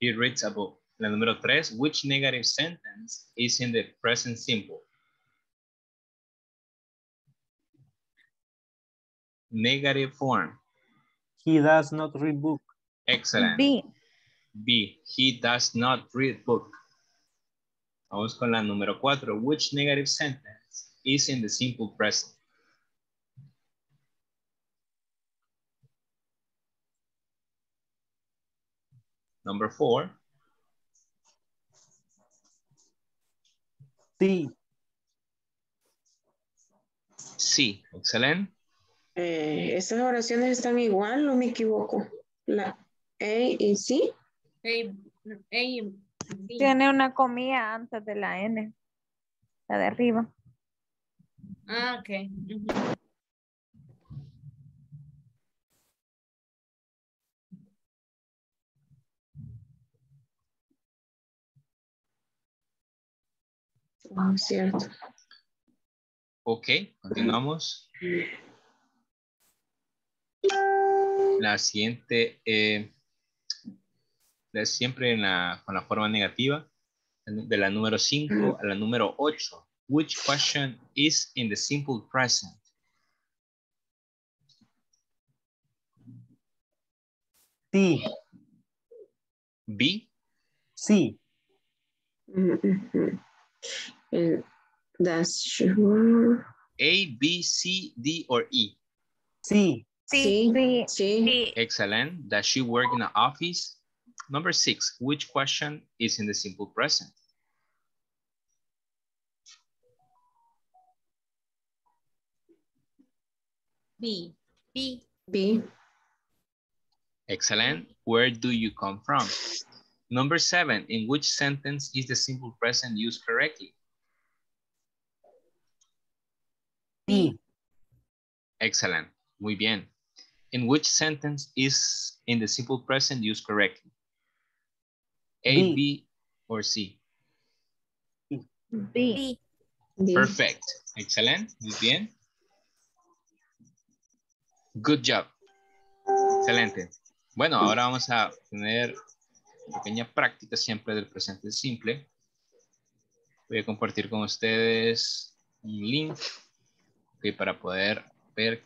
He reads a book. La número 3. Which negative sentence is in the present simple? Negative form. He does not read book. Excellent. B. He does not read book. Vamos con la número 4. Which negative sentence is in the simple present? Number 4. C. Sí, excelente. ¿Esas oraciones están igual o me equivoco? La A y C. A y B. Tiene una comilla antes de la N. La de arriba. Ah, ok. Uh-huh. Oh, cierto. Ok, continuamos. La siguiente, siempre con la forma negativa, de la número 5 a la número 8. Which question is in the simple present? D. B. C. That's sure. A, B, C, D, or E? C. C. C. Excellent. Does she work in an office? Number 6. Which question is in the simple present? B. B. B. Excellent. Where do you come from? Number 7. In which sentence is the simple present used correctly? B. Excellent. Muy bien. In which sentence is in the simple present used correctly? A, B, or C? B. Perfect. Excellent. Muy bien. Good job. Excelente. Bueno, ahora vamos a tener pequeña práctica siempre del presente simple. Voy a compartir con ustedes un link para poder ver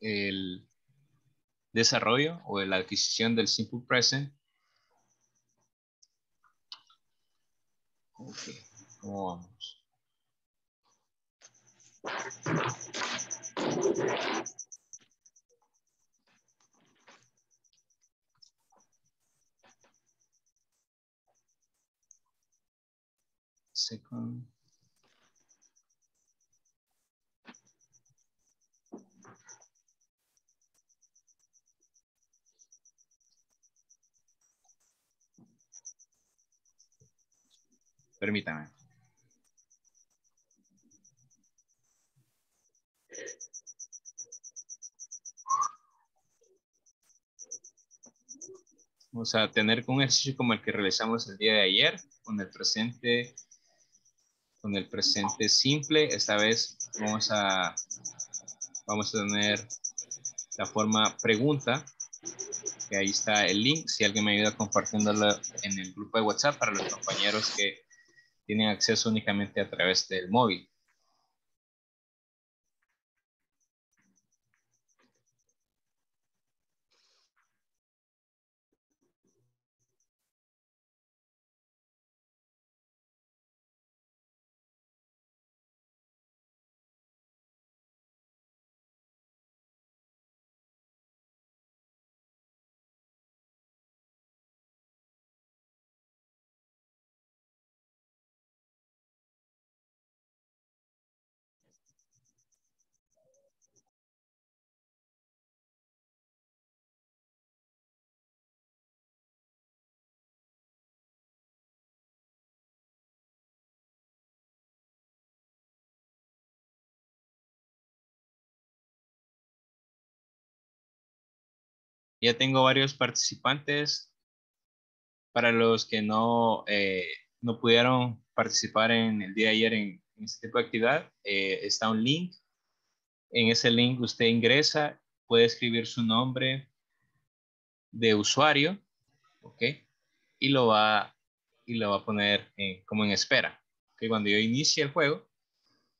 el desarrollo o la adquisición del simple present. Ok, ¿cómo vamos? Second. Permítame. Vamos a tener un ejercicio como el que realizamos el día de ayer, con el presente simple. Esta vez vamos a tener la forma pregunta, que ahí está el link. Si alguien me ayuda compartiéndolo en el grupo de WhatsApp para los compañeros que tienen acceso únicamente a través del móvil. Ya tengo varios participantes. Para los que no pudieron participar en el día de ayer en este tipo de actividad, está un link. En ese link usted ingresa, puede escribir su nombre de usuario, ¿okay? Y lo va a poner como en espera. ¿Okay? Cuando yo inicie el juego,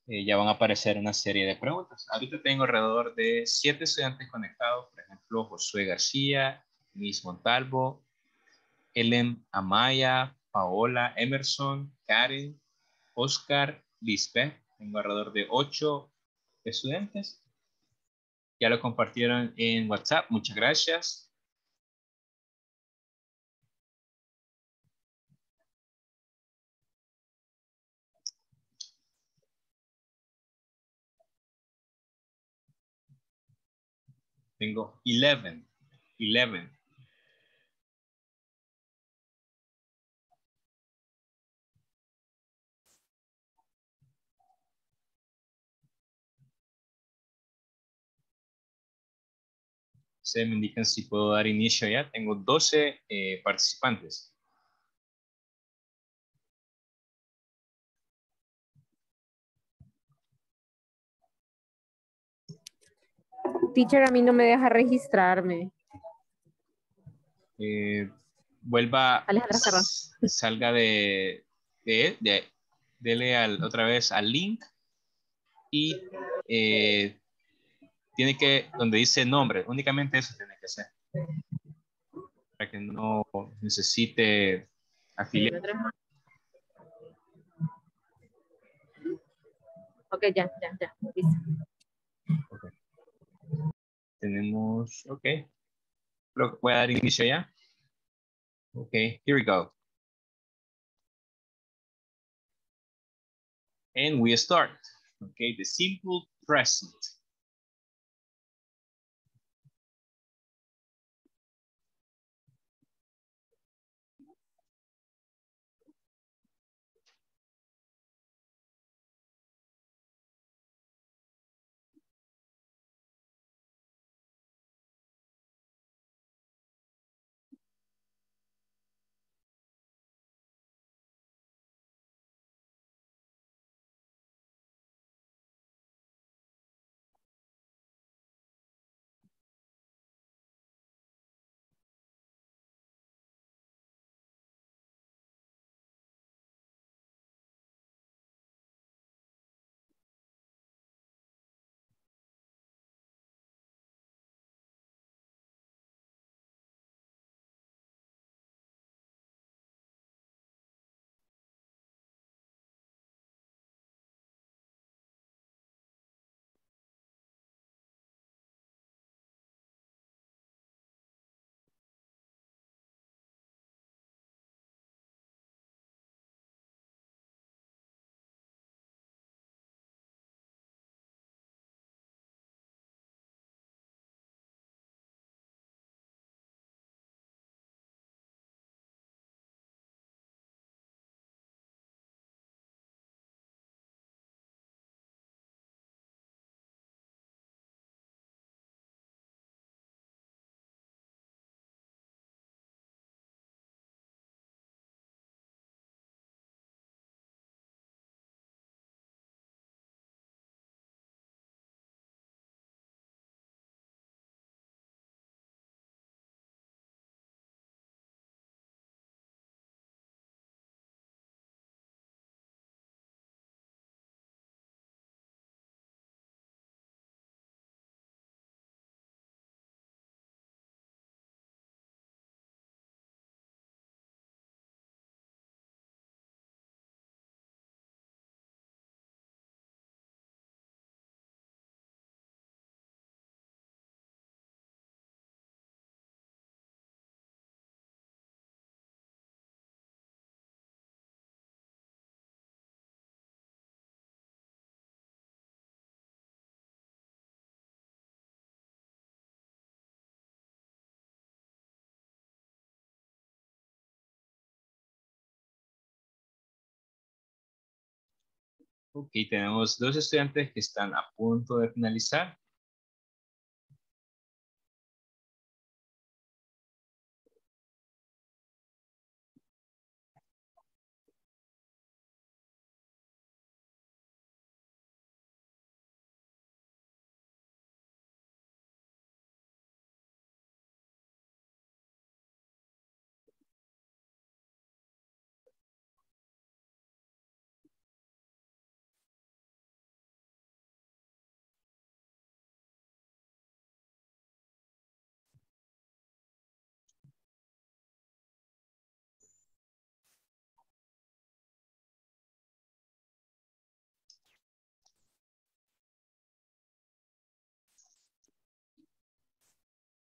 ya van a aparecer una serie de preguntas. Ahorita tengo alrededor de 7 estudiantes conectados. Por ejemplo, Josué García, Miss Montalvo, Ellen Amaya, Paola, Emerson, Karen, Oscar, Lisbeth. Tengo alrededor de 8 estudiantes. Ya lo compartieron en WhatsApp. Muchas gracias. Tengo 11. Ustedes me indican si puedo dar inicio ya. Tengo 12 participantes. Teacher, a mí no me deja registrarme. Vuelva, Alejandra, salga de dele otra vez al link y tiene que, donde dice nombre, únicamente eso tiene que hacer. Para que no necesite afiliar. Ok, ya, listo. Okay. Tenemos, ok. Voy a dar inicio ya. Ok, here we go. And we start. Okay, the simple present. Ok, tenemos dos estudiantes que están a punto de finalizar.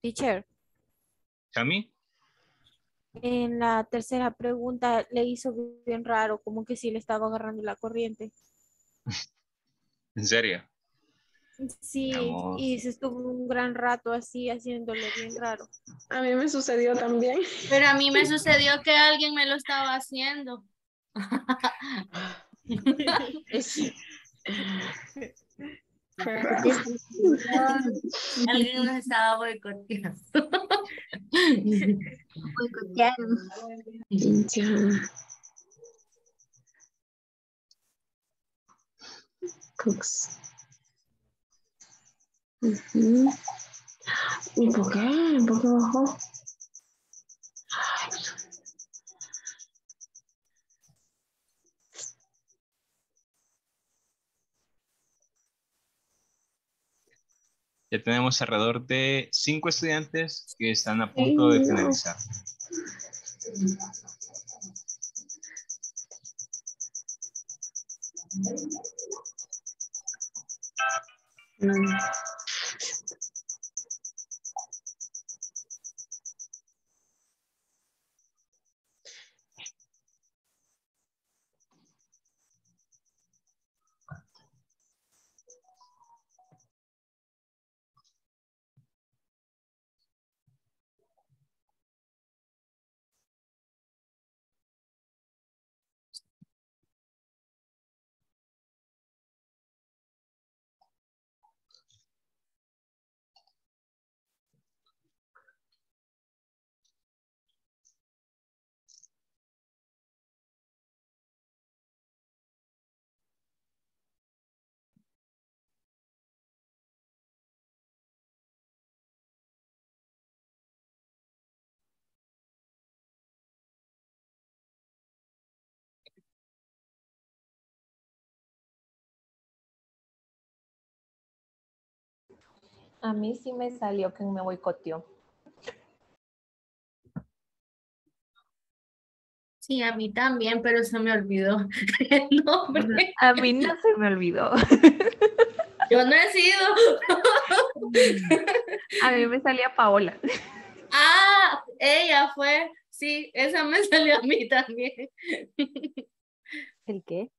Teacher. ¿Chami? En la tercera pregunta le hizo bien raro, como que sí le estaba agarrando la corriente. ¿En serio? Sí, vamos. Y se estuvo un gran rato así, haciéndole bien raro. A mí me sucedió también. Pero a mí me sucedió que alguien me lo estaba haciendo. Alguien nos estaba boicoteando. Cooks. ¿Y por qué? ¿Por qué bajó? Ya tenemos alrededor de 5 estudiantes que están a punto de finalizar. A mí sí me salió que me boicoteó. Sí, a mí también, pero se me olvidó el nombre. A mí no se me olvidó. Yo no he sido. A mí me salía Paola. Ah, ella fue. Sí, esa me salió a mí también. ¿El qué?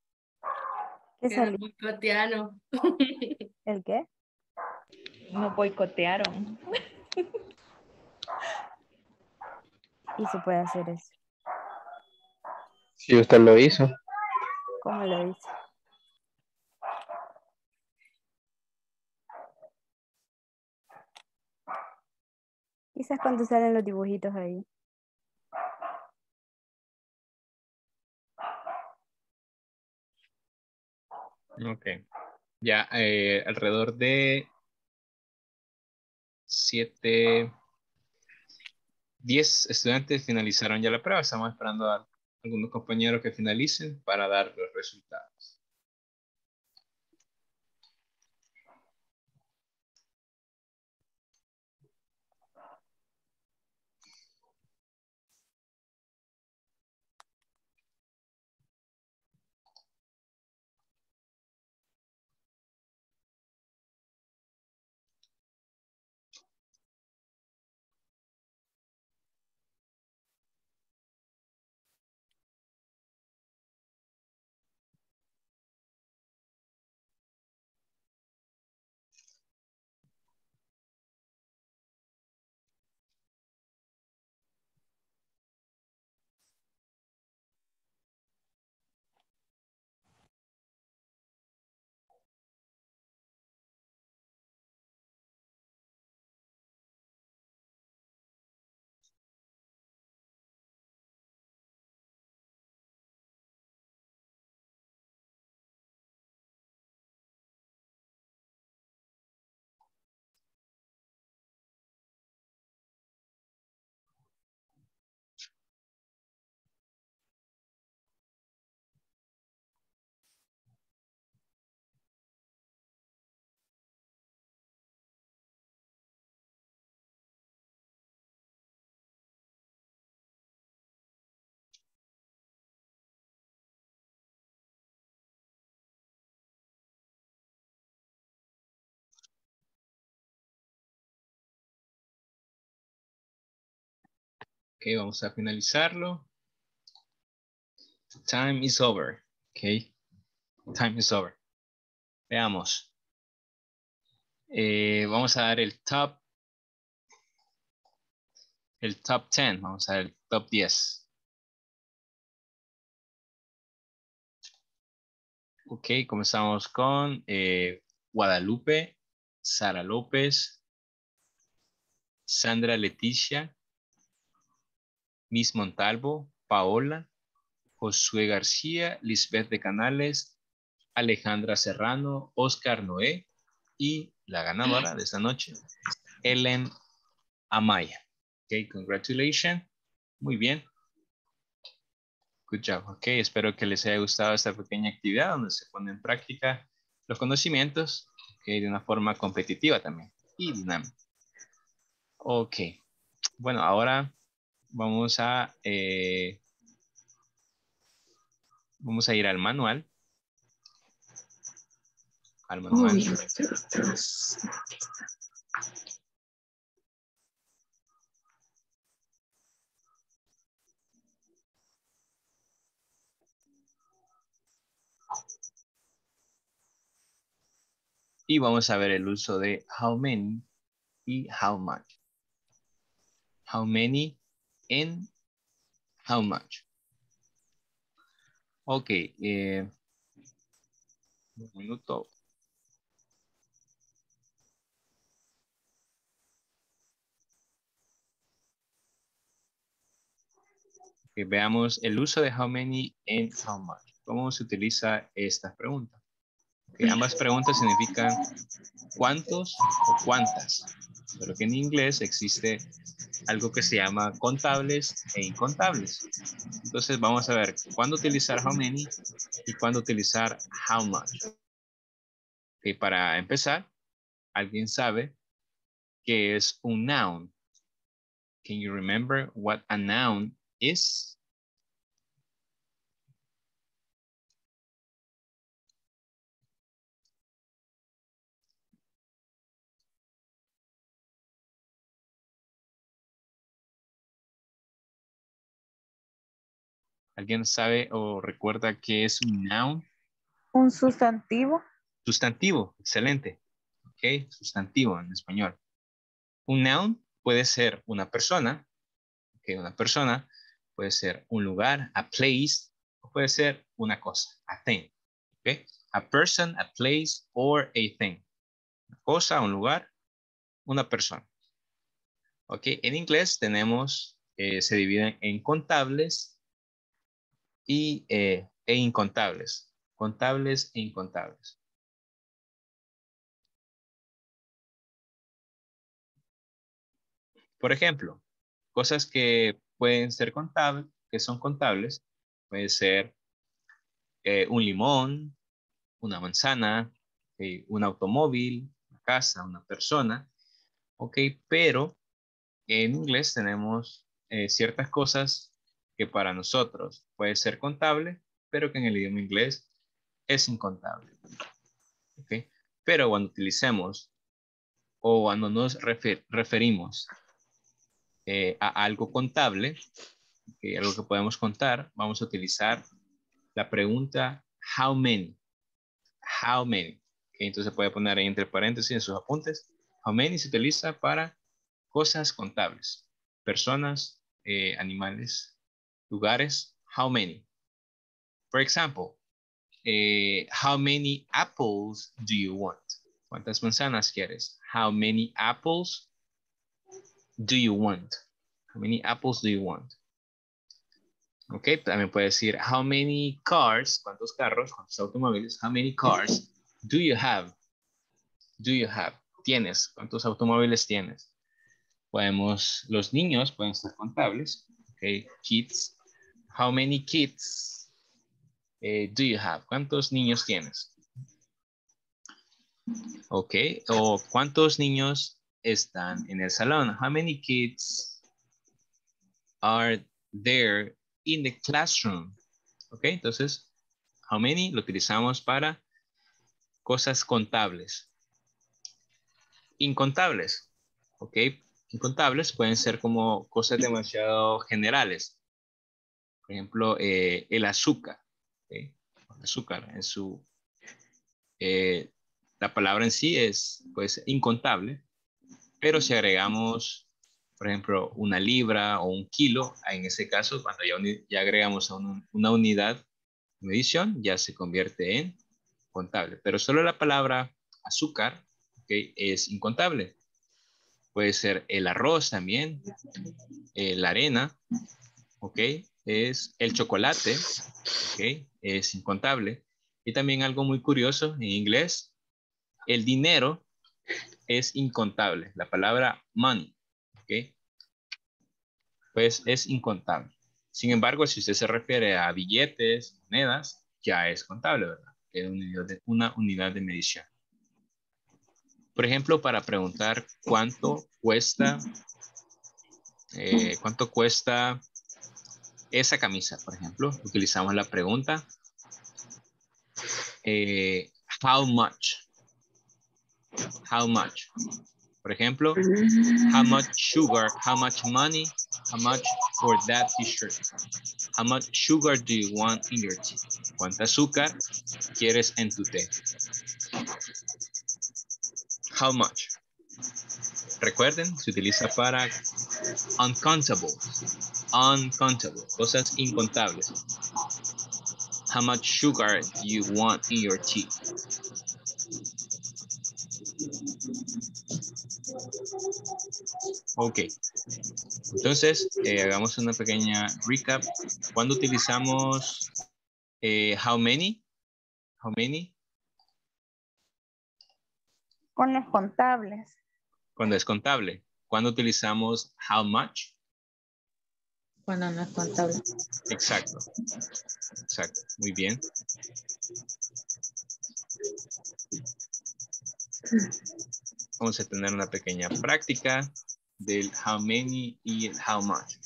¿Qué salió? El boicoteano. ¿El qué? Nos boicotearon. ¿Y se puede hacer eso? Sí, usted lo hizo. ¿Cómo lo hizo? Quizás cuando salen los dibujitos ahí. Ok. Ya alrededor de 10 estudiantes finalizaron ya la prueba. Estamos esperando a algunos compañeros que finalicen para dar los resultados. Ok, vamos a finalizarlo. Time is over. Ok. Time is over. Veamos. Vamos a dar el top 10. Vamos a dar el top 10. Ok, comenzamos con Guadalupe, Sara López, Sandra Leticia, Miss Montalvo, Paola, Josué García, Lisbeth de Canales, Alejandra Serrano, Oscar Noé y la ganadora de esta noche, Ellen Amaya. Ok, congratulations. Muy bien. Good job. Ok, espero que les haya gustado esta pequeña actividad donde se pone en práctica los conocimientos, okay, de una forma competitiva también y dinámica. Ok, bueno, ahora vamos a ir al manual. Al manual. Y vamos a ver el uso de how many y how much. How many and how much. Ok. Un minuto. Okay, veamos el uso de how many and how much. ¿Cómo se utiliza estas preguntas? Okay, ambas preguntas significan cuántos o cuántas, pero que en inglés existe algo que se llama contables e incontables. Entonces vamos a ver cuándo utilizar how many y cuándo utilizar how much. Okay, para empezar, ¿alguien sabe qué es un noun? Can you remember what a noun is? ¿Alguien sabe o recuerda qué es un noun? Un sustantivo. Sustantivo, excelente. Ok, sustantivo en español. Un noun puede ser una persona. Ok, una persona puede ser un lugar, a place, o puede ser una cosa, a thing. Ok, a person, a place, or a thing. Una cosa, un lugar, una persona. Ok, en inglés tenemos, se dividen en contables y e incontables. Contables e incontables. Por ejemplo, cosas que pueden ser contables, que son contables, puede ser un limón, una manzana, un automóvil, una casa, una persona. Ok, pero en inglés tenemos ciertas cosas que para nosotros puede ser contable, pero que en el idioma inglés es incontable. ¿Okay? Pero cuando utilicemos o cuando nos referimos a algo contable, ¿okay?, algo que podemos contar, vamos a utilizar la pregunta how many. How many. ¿Okay? Entonces puede poner ahí entre paréntesis en sus apuntes. How many se utiliza para cosas contables. Personas, animales, lugares, how many. For example, how many apples do you want? ¿Cuántas manzanas quieres? How many apples do you want? How many apples do you want? Okay, también puedes decir how many cars, ¿cuántos carros, cuántos automóviles? How many cars do you have? Do you have? ¿Tienes? ¿Cuántos automóviles tienes? Podemos, los niños pueden ser contables. Okay, kids. How many kids do you have? ¿Cuántos niños tienes? Ok, o ¿cuántos niños están en el salón? How many kids are there in the classroom? Ok, entonces, how many lo utilizamos para cosas contables. Incontables, ok, incontables pueden ser como cosas demasiado generales. Por ejemplo, el azúcar. ¿Okay? El azúcar en su... la palabra en sí es pues incontable, pero si agregamos, por ejemplo, una libra o un kilo, en ese caso, cuando ya agregamos una unidad de medición, ya se convierte en contable. Pero solo la palabra azúcar, ¿okay?, es incontable. Puede ser el arroz también, la arena, ¿ok? Es el chocolate, ¿ok? Es incontable. Y también algo muy curioso en inglés, el dinero es incontable. La palabra money, ¿ok? Pues es incontable. Sin embargo, si usted se refiere a billetes, monedas, ya es contable, ¿verdad? Es una unidad de medición. Por ejemplo, para preguntar cuánto cuesta esa camisa, por ejemplo, utilizamos la pregunta how much. How much. Por ejemplo, how much sugar, how much money, how much for that t-shirt. How much sugar do you want in your tea? ¿Cuánta azúcar quieres en tu té? How much. Recuerden, se utiliza para uncountable. Uncountable, cosas incontables. How much sugar do you want in your tea? Ok. Entonces, hagamos una pequeña recap. ¿Cuándo utilizamos how many? How many? Con los contables. Cuando es contable. ¿Cuándo utilizamos how much? Cuando no es contable. Exacto. Exacto. Muy bien. Vamos a tener una pequeña práctica del how many y el how much.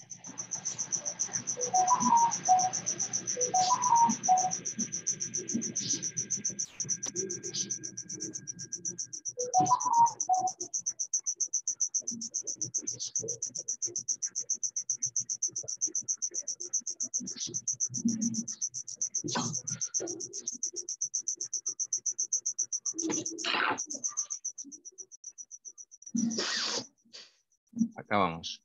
Acá vamos.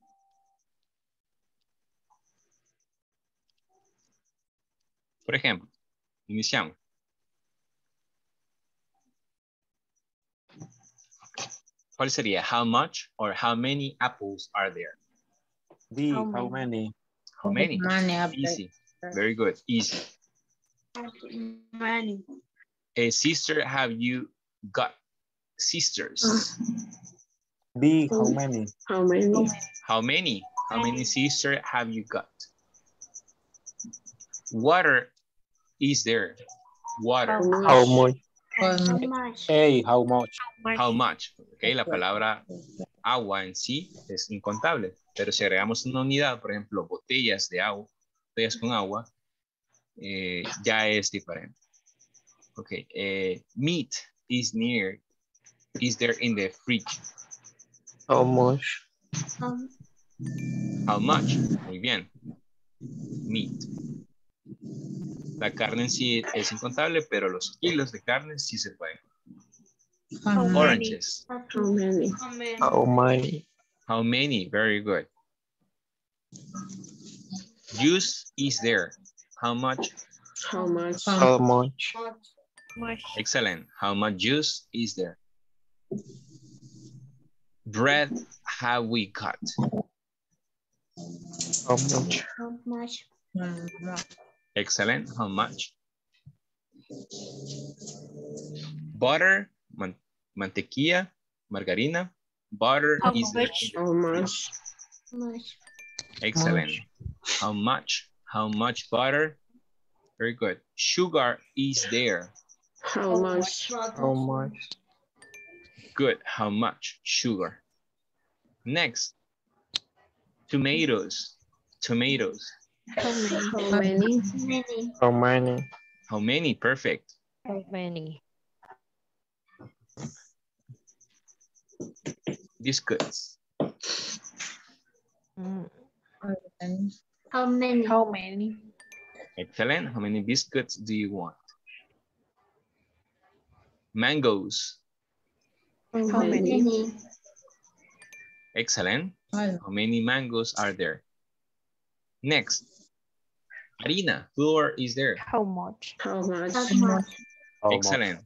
Por ejemplo, iniciamos. ¿Cuál sería? How much or how many apples are there? D, how many. How many? Easy. Very good. Easy. Many. A sister have you got? Sisters. D, how many. How many. How many. How many sisters have you got? Water is there. Water. How much. How much. A, how much. How much. Okay, la palabra agua en sí es incontable, pero si agregamos una unidad, por ejemplo, botellas de agua, botellas con agua, ya es diferente. Ok, meat is near, is there in the fridge. How much. How much, muy bien. Meat. La carne en sí es incontable, pero los kilos de carne sí se pueden. Oranges. How many. How many. How many, very good. Juice is there. How much? How much. How much. Excellent. How much juice is there? Bread have we got? How much. How much. Excellent. How much? Butter, mantequilla, margarina. Butter how is there. How much. Excellent. How much. How much butter. Very good. Sugar is there. How much. How much. Good. How much sugar. Next. Tomatoes. Tomatoes. How many. How many. How many. Perfect. How many. Biscuits. How many? How many? Excellent. How many biscuits do you want? Mangoes. How many? Excellent. How many mangoes are there? Next. Harina, flour is there. How much? How much? Excellent.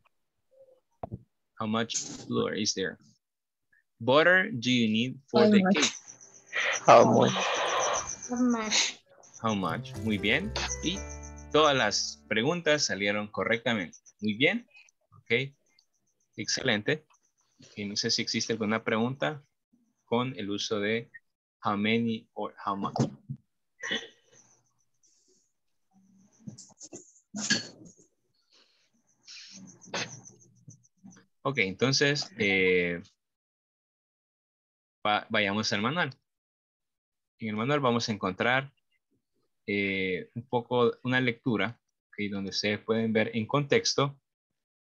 How much flour is there? Butter do you need for the cake? How much? How much? How much? Muy bien. Y todas las preguntas salieron correctamente. Muy bien. Ok. Excelente. Okay, no sé si existe alguna pregunta con el uso de how many or how much. Ok, entonces vayamos al manual. En el manual vamos a encontrar un poco una lectura, okay, donde ustedes pueden ver en contexto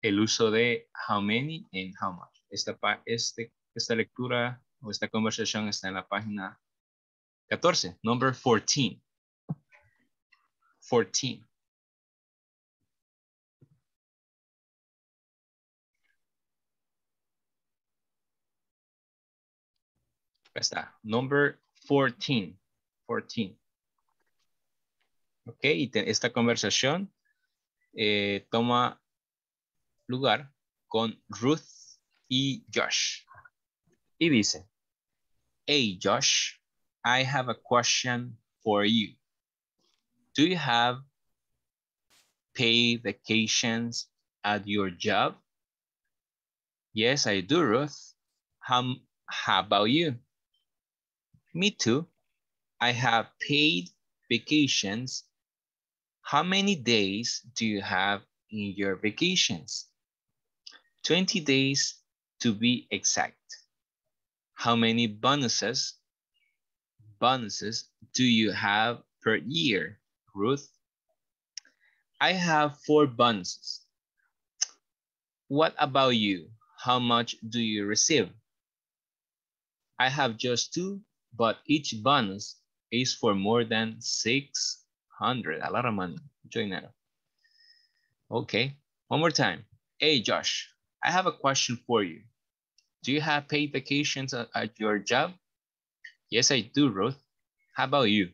el uso de how many and how much. Esta lectura o esta conversación está en la página 14, number 14. 14. Está, number 14, 14. Ok, y esta conversación toma lugar con Ruth y Josh. Y dice, hey Josh, I have a question for you. Do you have paid vacations at your job? Yes, I do, Ruth. How about you? Me too. I have paid vacations. How many days do you have in your vacations? 20 days to be exact. How many bonuses do you have per year, Ruth? I have 4 bonuses. What about you? How much do you receive? I have just 2. But each bonus is for more than 600. A lot of money. Okay, one more time. Hey, Josh, I have a question for you. Do you have paid vacations at your job? Yes, I do, Ruth. How about you?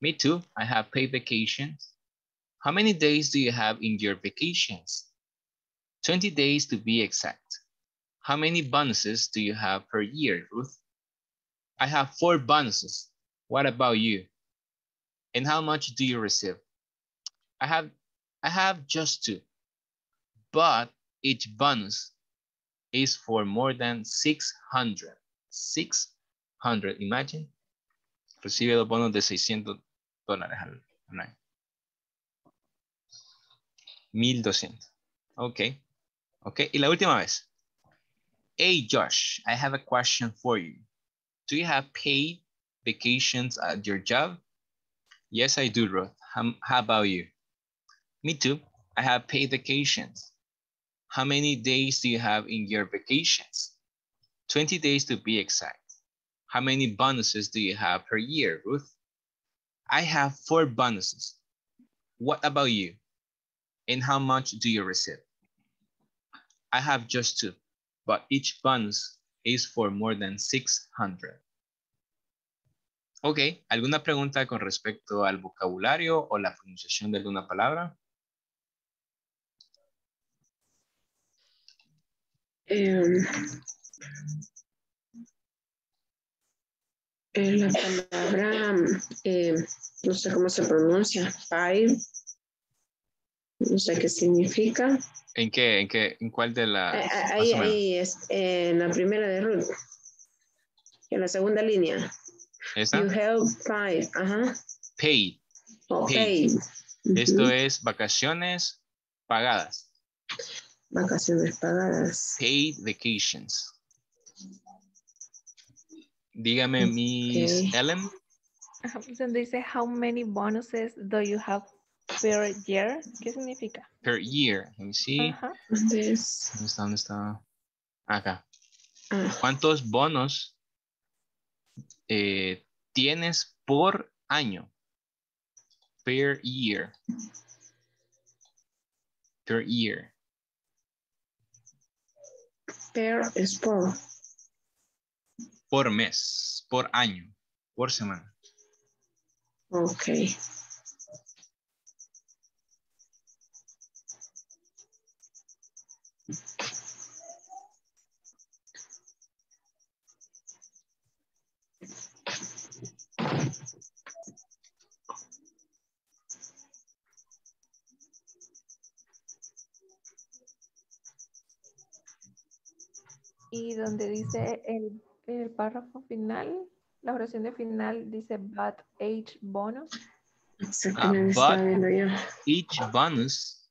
Me too. I have paid vacations. How many days do you have in your vacations? 20 days to be exact. How many bonuses do you have per year, Ruth? I have 4 bonuses. What about you? And how much do you receive? I have just 2, but each bonus is for more than 600. 600, imagine. Recibe los bonos de $600 al año. 1,200. Okay. Okay, y la última vez. Hey, Josh, I have a question for you. Do you have paid vacations at your job? Yes, I do, Ruth. How about you? Me too. I have paid vacations. How many days do you have in your vacations? 20 days to be exact. How many bonuses do you have per year, Ruth? I have 4 bonuses. What about you? And how much do you receive? I have just 2, but each bonus is for more than 600. Ok, ¿alguna pregunta con respecto al vocabulario o la pronunciación de alguna palabra? La palabra, no sé cómo se pronuncia, five, no sé qué significa. ¿En cuál de las? Ahí es, en la primera de Ruth. En la segunda línea. ¿Esta? You have 5. Ajá. Paid. Okay. Esto es vacaciones pagadas. Vacaciones pagadas. Paid vacations. Dígame, okay. Miss Ellen. Donde dice, how many bonuses do you have? Per year, ¿qué significa? Per year, let me see. ¿Dónde está? Acá. ¿Cuántos bonos tienes por año. Per year. Per year. Per es por. Por mes, por año, por semana. Ok. Y donde dice el párrafo final, la oración de final dice but each bonus. But each bonus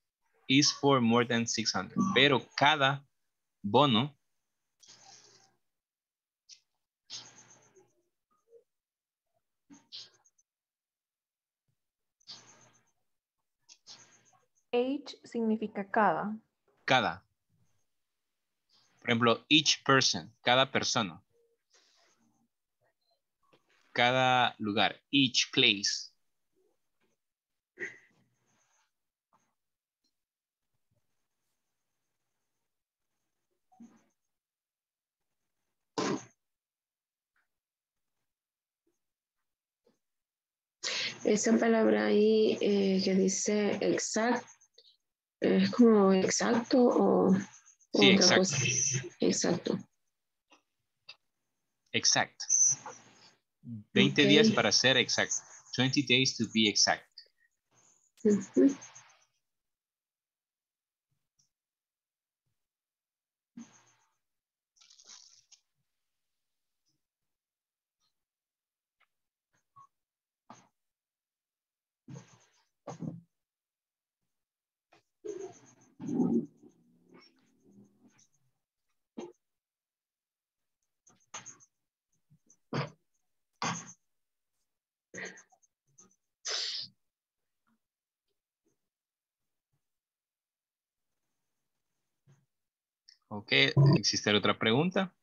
is for more than 600. Pero cada bono each significa cada. Cada. Por ejemplo, each person, cada persona. Cada lugar, each place. Esa palabra ahí que dice exact, ¿es como exacto o...? Sí, exacto. Exacto. Exact. 20 okay. días para ser exacto. 20 days to be exact. Uh-huh. Ok, ¿existe otra pregunta?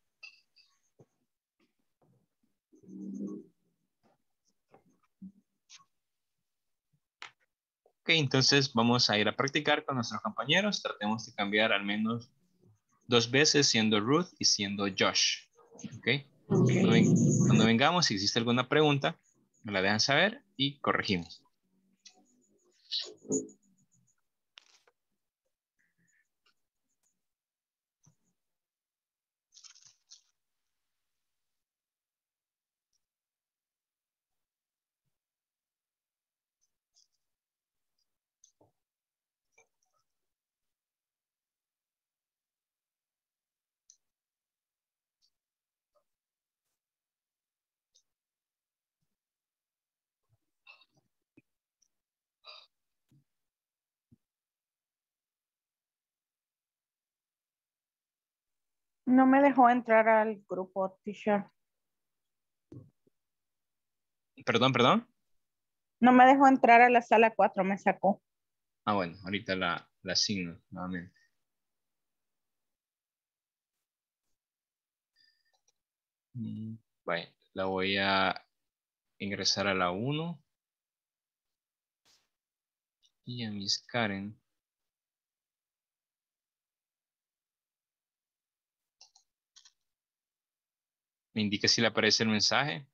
Ok, entonces vamos a ir a practicar con nuestros compañeros. Tratemos de cambiar al menos 2 veces siendo Ruth y siendo Josh. Ok, okay. Cuando vengamos, si existe alguna pregunta, me la dejan saber y corregimos. No me dejó entrar al grupo, teacher. Perdón. No me dejó entrar a la sala 4, me sacó. Ah, bueno, ahorita la asigno nuevamente. Bueno, la voy a ingresar a la 1. Y a Miss Karen. Me indica si le aparece el mensaje.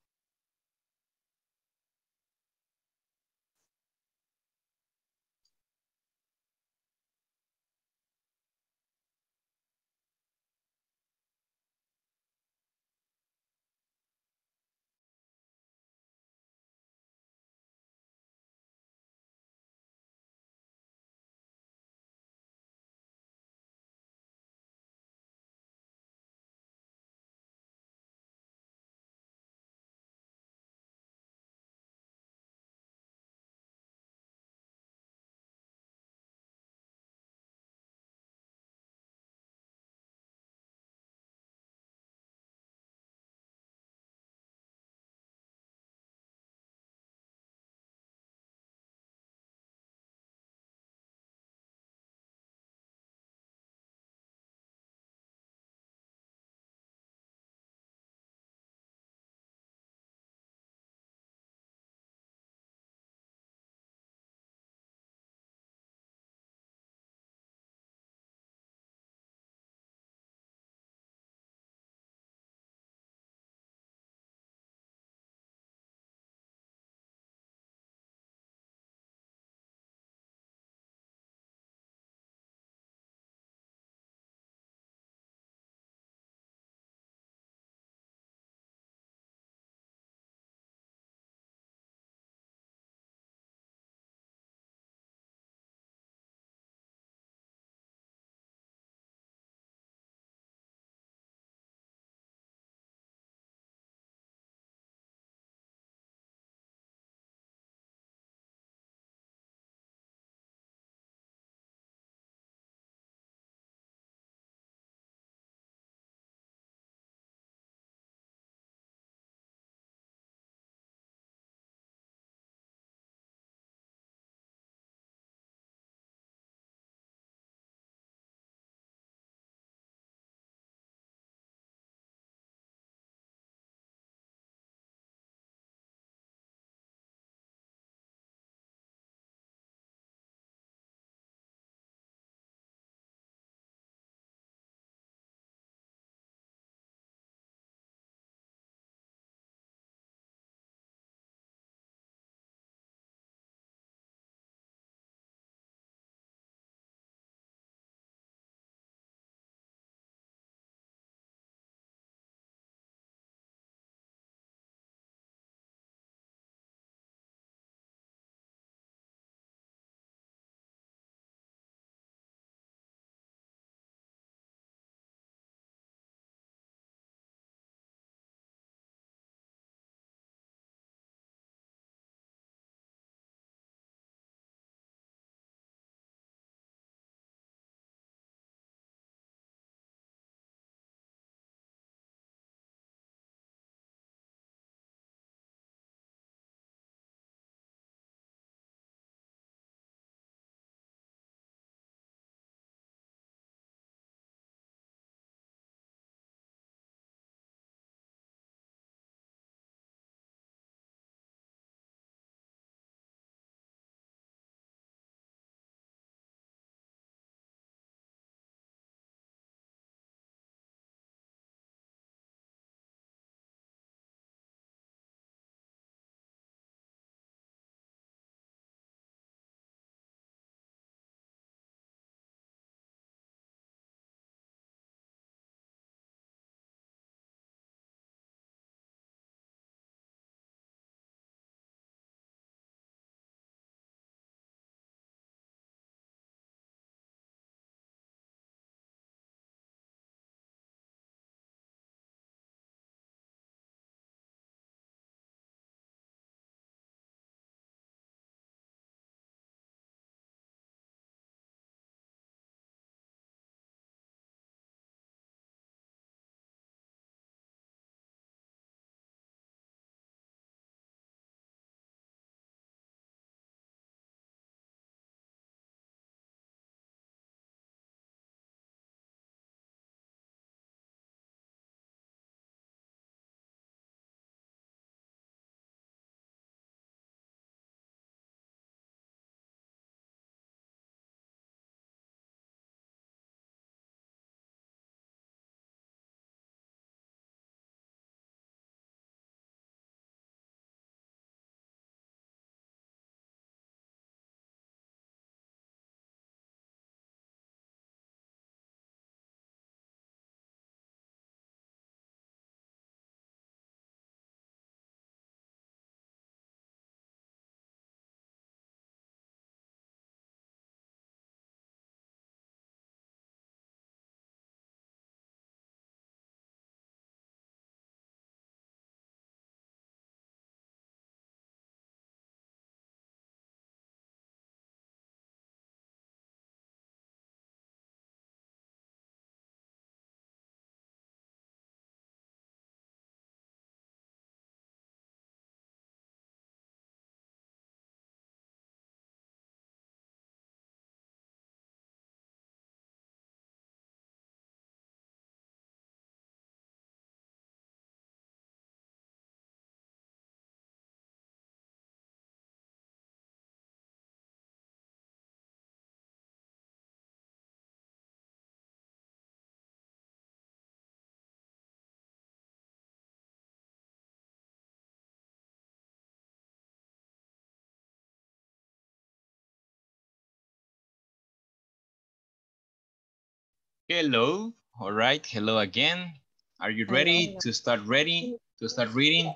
Hello. All right. Hello again. Are you ready to start reading? Ready.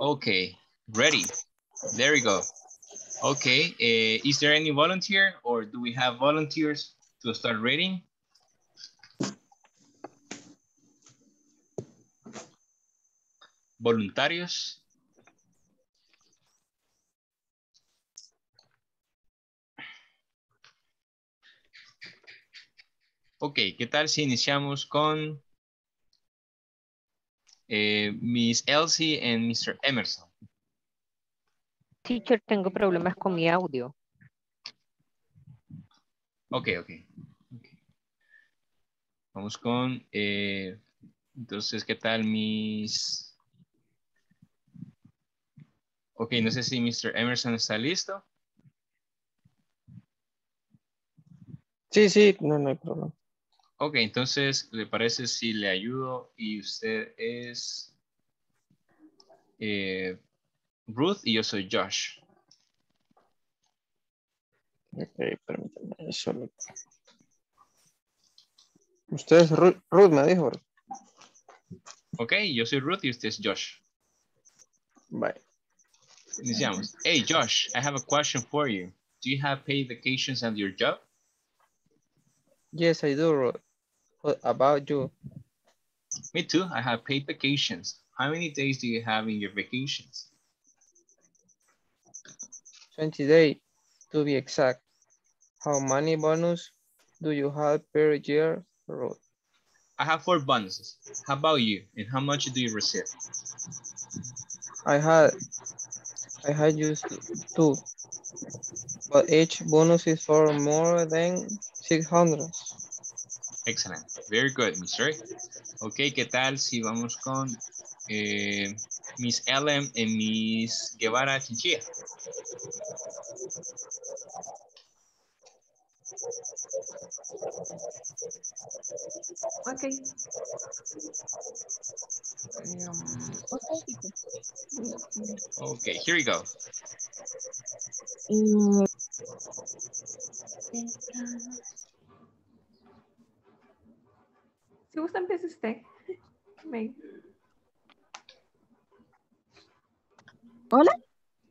Okay. Ready. There you go. Okay. Is there any volunteer or do we have volunteers to start reading? Voluntarios. Ok, ¿qué tal si iniciamos con Miss Elsie and Mr. Emerson? Teacher, tengo problemas con mi audio. Ok. Vamos con, entonces, ¿qué tal Miss? Ok, no sé si Mr. Emerson está listo. Sí, no hay problema. Ok, entonces, ¿le parece si le ayudo y usted es Ruth y yo soy Josh? Ok, permítame solo. Usted es Ruth, me dijo. Ok, yo soy Ruth y usted es Josh. Bye. Iniciamos. Hey, Josh, I have a question for you. Do you have paid vacations at your job? Yes, I do, Ruth. What about you? Me too. I have paid vacations. How many days do you have in your vacations? 20 days, to be exact. How many bonuses do you have per year, Ruth? I have 4 bonuses. How about you? And how much do you receive? I had used 2. But each bonus is for more than 600. Excellent. Very good, Mr. Ok, ¿qué tal si vamos con Miss Ellen y Miss Guevara Chinchilla? Okay, here we go. Si gusta, empieza usted. Hola.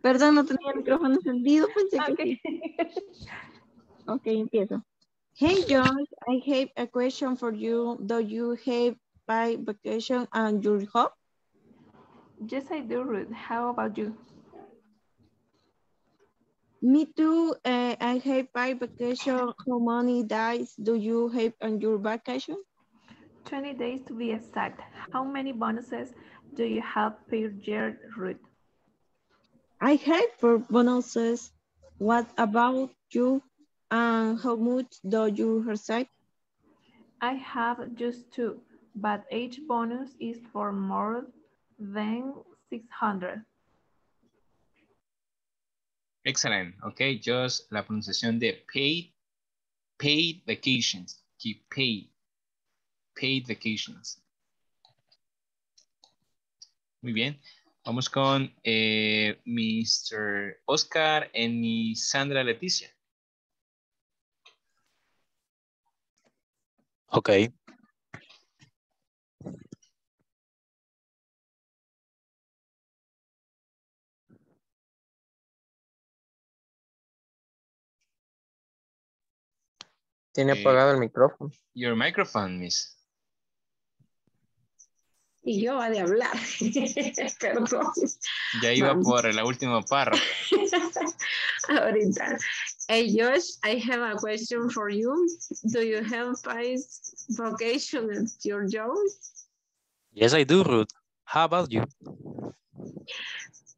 Perdón, no tenía el micrófono encendido. Okay, empiezo. Hey, John, I have a question for you. Do you have by vacation and your job? Yes, I do, Ruth. How about you? Me too. I have by vacation. How many days do you have on your vacation? 20 days to be exact. How many bonuses do you have per year, Ruth? I have 4 bonuses. What about you? And how much do you receive? I have just 2, but each bonus is for more than 600. Excellent. Okay, just la pronunciación de paid vacations. Keep paid vacations. Muy bien. Vamos con Mr. Oscar and Miss Sandra Leticia. Okay. Tiene apagado el micrófono. Your microphone, miss. Y yo va de hablar. Perdón. Ya iba por la última parte. Ahorita. Hey, Josh, I have a question for you. Do you have paid vacation at your job? Yes, I do, Ruth. How about you?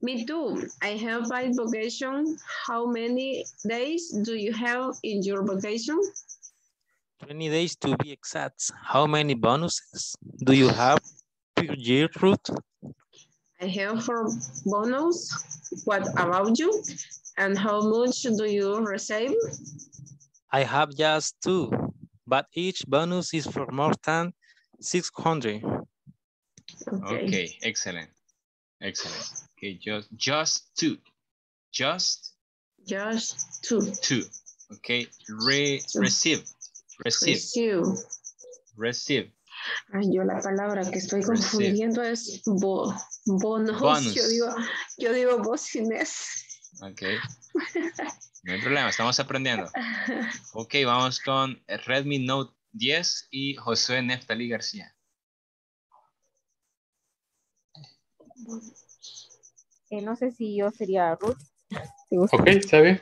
Me too. I have paid vacation. How many days do you have in your vacation? 20 days to be exact. How many bonuses do you have per year, Ruth? I have 4 bonuses. What about you? And how much do you receive? I have just 2, but each bonus is for more than 600. Okay, excellent. Okay, just two. Okay, receive. Receive. Ay, yo la palabra que estoy confundiendo es bonus. Yo digo bocinés. Ok. No hay problema, estamos aprendiendo. Ok, vamos con Redmi Note 10 y Josué Neftali García. No sé si yo sería Ruth. Ok, está bien.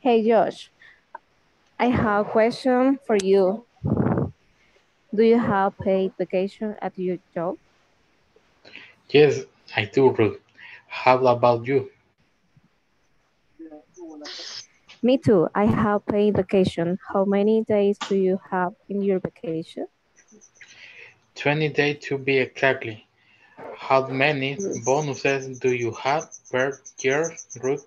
Hey Josh, I have a question for you. Do you have paid vacation at your job? Yes, I do, Ruth. How about you? Me too. I have paid vacation. How many days do you have in your vacation? 20 days to be exactly. How many bonuses do you have per year, Ruth?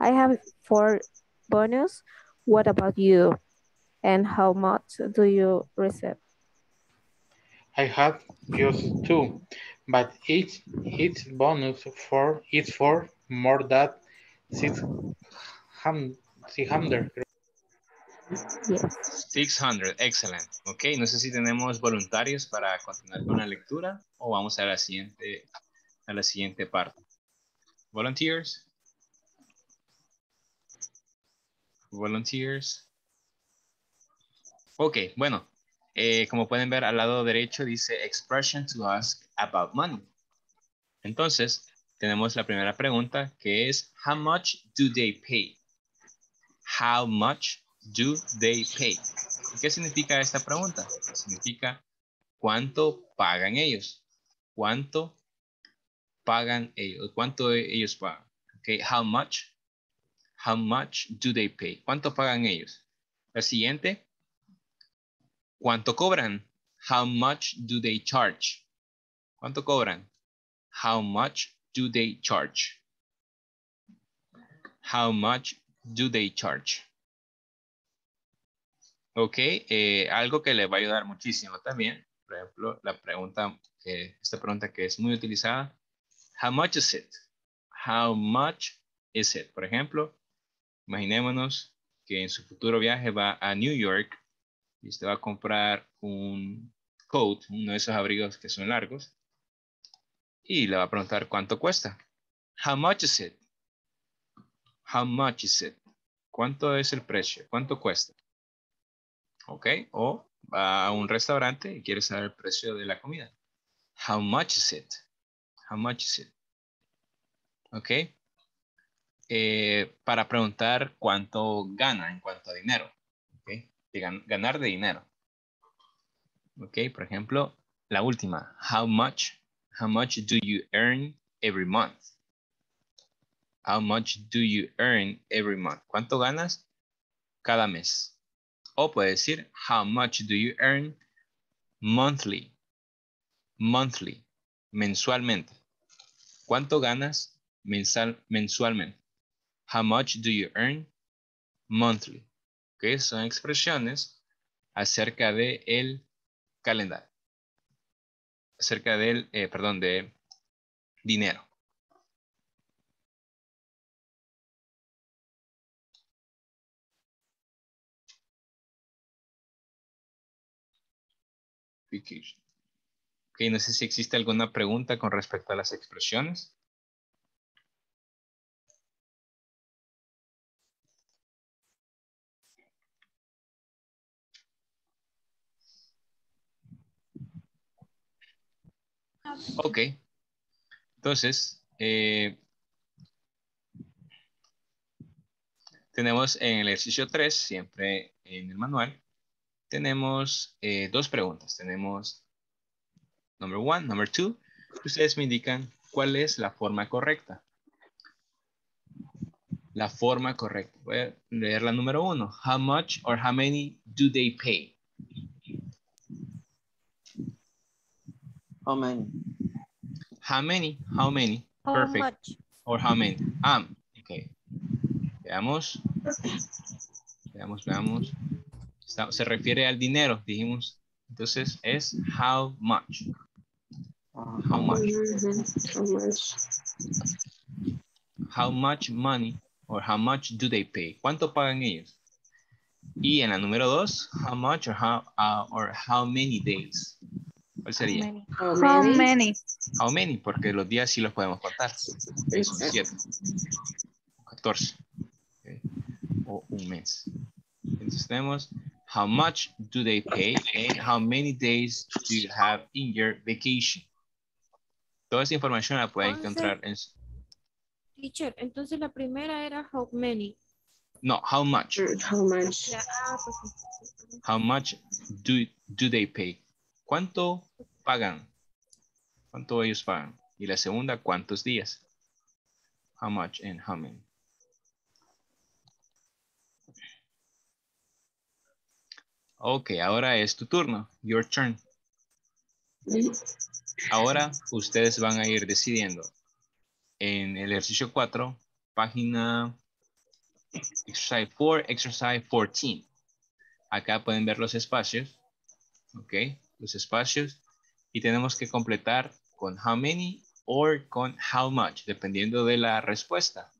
I have 4 bonus. What about you? And how much do you receive? I have just 2, but each bonus is for more than 600. Yes. 600, excelente. Ok, no sé si tenemos voluntarios para continuar con la lectura o vamos a la siguiente parte. Volunteers. Volunteers. Ok, bueno, como pueden ver al lado derecho dice expression to ask about money. Entonces, tenemos la primera pregunta que es how much do they pay? How much do they pay? ¿Y qué significa esta pregunta? Significa cuánto pagan ellos. ¿Cuánto pagan ellos? ¿Cuánto ellos pagan? Ok, how much? How much do they pay? ¿Cuánto pagan ellos? La siguiente. ¿Cuánto cobran? How much do they charge? ¿Cuánto cobran? How much do they charge? How much do they charge? Ok, algo que les va a ayudar muchísimo también. Por ejemplo, esta pregunta que es muy utilizada. How much is it? How much is it? Por ejemplo, imaginémonos que en su futuro viaje va a New York y usted va a comprar un coat, uno de esos abrigos que son largos, y le va a preguntar cuánto cuesta. How much is it? How much is it? ¿Cuánto es el precio? ¿Cuánto cuesta? Ok, o va a un restaurante y quiere saber el precio de la comida. How much is it? How much is it? Ok. Para preguntar cuánto gana en cuanto a dinero. Ok. De ganar de dinero. Ok, por ejemplo, la última. How much do you earn every month? How much do you earn every month? ¿Cuánto ganas cada mes? O puede decir, how much do you earn monthly? Monthly, mensualmente. ¿Cuánto ganas mensualmente? How much do you earn monthly? Okay, son expresiones acerca de el calendario, acerca del, de dinero. Ok, no sé si existe alguna pregunta con respecto a las expresiones. Ok, entonces tenemos en el ejercicio 3, siempre en el manual, tenemos 2 preguntas. Tenemos number 1, number 2. Ustedes me indican cuál es la forma correcta. La forma correcta. Voy a leer la número 1. How much or how many do they pay? How many? How many? How many? How perfect. Much? Or how many? Okay. Veamos. Veamos. Se refiere al dinero, dijimos. Entonces es how much. How much. How much money or how much do they pay? ¿Cuánto pagan ellos? Y en la número 2, how much or how many days. ¿Cuál sería? How many. How many, porque los días sí los podemos contar. Son 7, 14. Okay. O un mes. Entonces tenemos, how much do they pay and how many days do you have in your vacation? Toda esa información la pueden encontrar en... Teacher, entonces la primera era how many. No, how much. How much. How much do they pay? ¿Cuánto pagan? ¿Cuánto ellos pagan? Y la segunda, ¿cuántos días? How much and how many. Ok, ahora es tu turno. Your turn. Ahora ustedes van a ir decidiendo. En el ejercicio 4, página... Exercise 4, exercise 14. Acá pueden ver los espacios. Ok, los espacios. Y tenemos que completar con how many o con how much, dependiendo de la respuesta.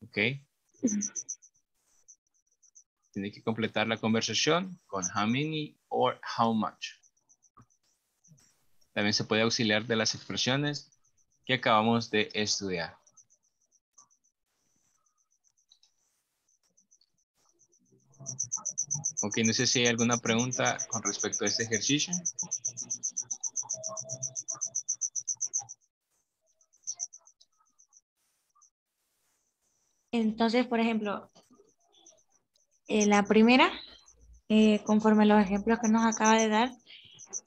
Ok. Tiene que completar la conversación con how many o how much. También se puede auxiliar de las expresiones que acabamos de estudiar. Ok, no sé si hay alguna pregunta con respecto a este ejercicio. Entonces, por ejemplo, la primera, conforme a los ejemplos que nos acaba de dar,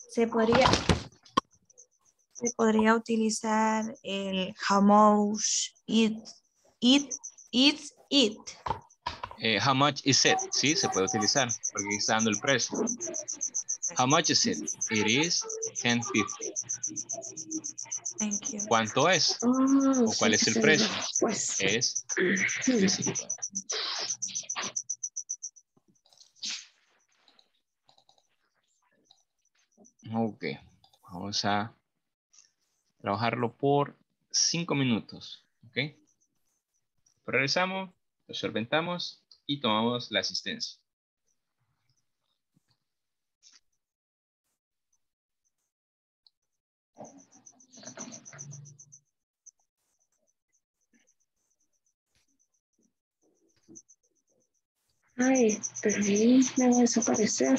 se podría utilizar el how much it. How much is it? Sí, se puede utilizar porque está dando el precio. How much is it? It is $10.50. ¿Cuánto es? ¿O cuál es el precio? Pues. Es $10.50. Ok, vamos a trabajarlo por 5 minutos. Ok, regresamos, lo solventamos y tomamos la asistencia. Ay, perdí, me voy a desaparecer.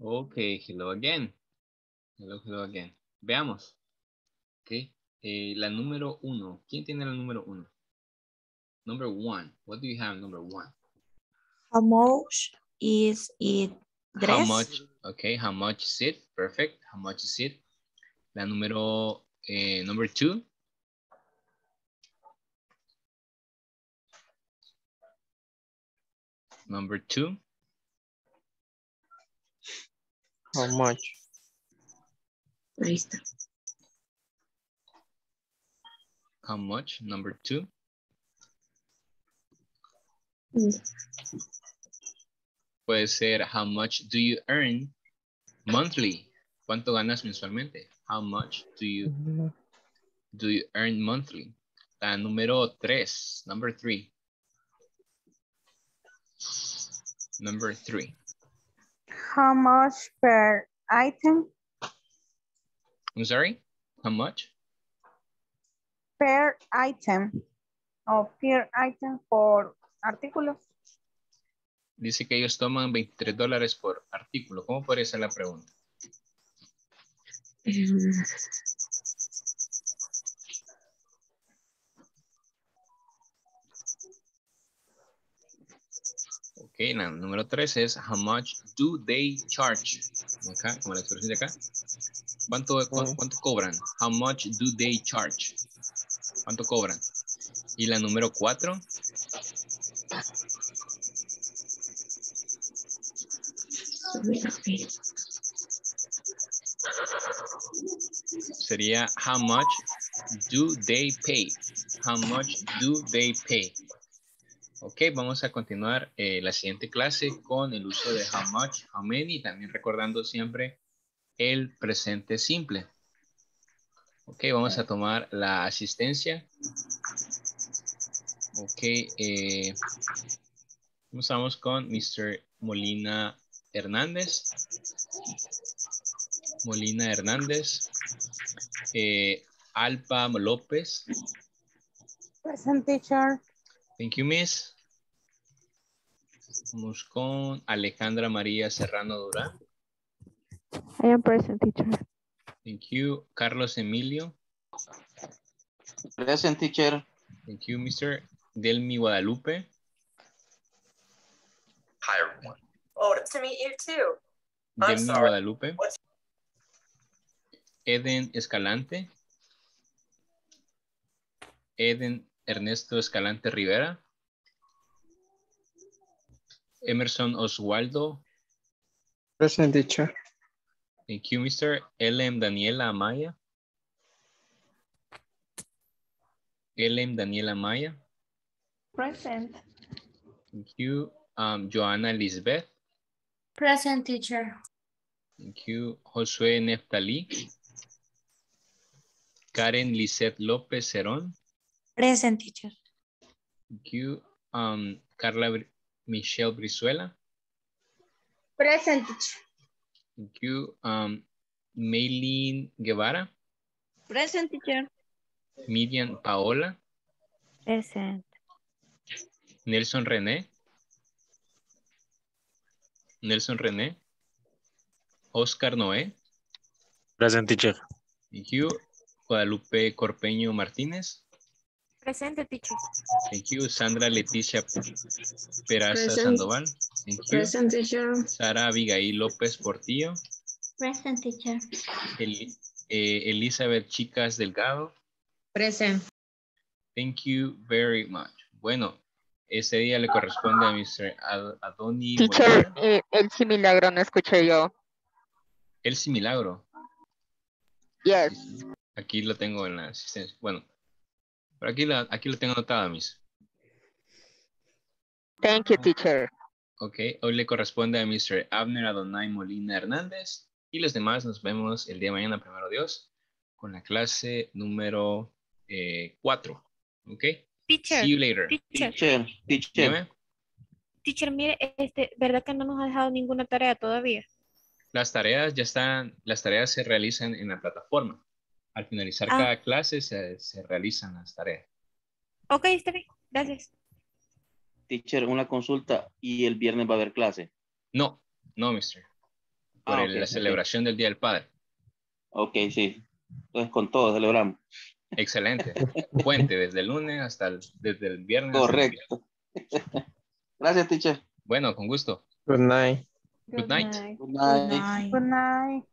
Okay, hello again. Hello again. Veamos. Okay. La número uno. ¿Quién tiene la número uno? Number one. What do you have number one? How much is it dress? How much? Okay, how much is it? Perfect. How much is it? La número number two. Number two. How much? Ahí está. How much? Number two. Puede ser, how much do you earn monthly? ¿Cuánto ganas mensualmente? How much do you earn monthly? La número tres. Number three. Number three. How much per item? I'm sorry? How much? Per item. O per item por artículo. Dice que ellos toman $23 por artículo. ¿Cómo podría ser la pregunta? Okay, la número 3 es how much do they charge? Acá, como la expresión de acá. ¿Cuánto cobran? How much do they charge? ¿Cuánto cobran? Y la número 4. Sería how much do they pay? How much do they pay? Ok, vamos a continuar la siguiente clase con el uso de how much, how many, también recordando siempre el presente simple. Ok, vamos a tomar la asistencia. Ok, comenzamos con Mr. Molina Hernández. Alba López. Present, teacher. Thank you, miss. Vamos con Alejandra María Serrano Durán. I am present, teacher. Thank you. Carlos Emilio. Present, teacher. Thank you, Mr. Delmi Guadalupe. Hi, everyone. Oh, it's to meet you, too. Delmi Guadalupe. Edén Escalante. Edén Ernesto Escalante Rivera. Emerson Oswaldo. Present, teacher. Thank you, Mr. Ellen Daniela Amaya. Present. Thank you. Joana Lisbeth. Present, teacher. Thank you. Josué Neftali. Karen Lisset López Cerón. Present, teacher. Thank you. Carla Michelle Brizuela. Present, teacher. Thank you. Maylin Guevara. Present, teacher. Miriam Paola. Present. Nelson René. Oscar Noé. Present, teacher. Thank you. Guadalupe Corpeño Martínez. Presente, teacher. Thank you. Sandra Leticia Peraza Sandoval. Thank you. Present, teacher. Sara Abigail López Portillo. Present, teacher. Elizabeth Chicas Delgado. Present. Thank you very much. Bueno, ese día le corresponde a Mr. Adonai. Teacher, el Similagro no escuché yo. El Similagro. Yes. Aquí lo tengo en la asistencia. Bueno. Pero aquí lo tengo anotado, Miss. Thank you, teacher. Ok, hoy le corresponde a Mr. Abner Adonai Molina Hernández. Y los demás nos vemos el día de mañana, primero Dios, con la clase número 4. Ok. Teacher. See you later. Teacher. Teacher, mire, ¿verdad que no nos ha dejado ninguna tarea todavía? Las tareas ya están, las tareas se realizan en la plataforma. Al finalizar cada clase se realizan las tareas. Ok, está bien. Gracias. Teacher, una consulta. ¿Y el viernes va a haber clase? No, mister. por la celebración del Día del Padre. Ok, sí. Entonces con todo celebramos. Excelente. Puente desde el lunes hasta desde el viernes. Correcto. Gracias, teacher. Bueno, con gusto. Good night. Good night. Good night. Good night. Good night. Good night.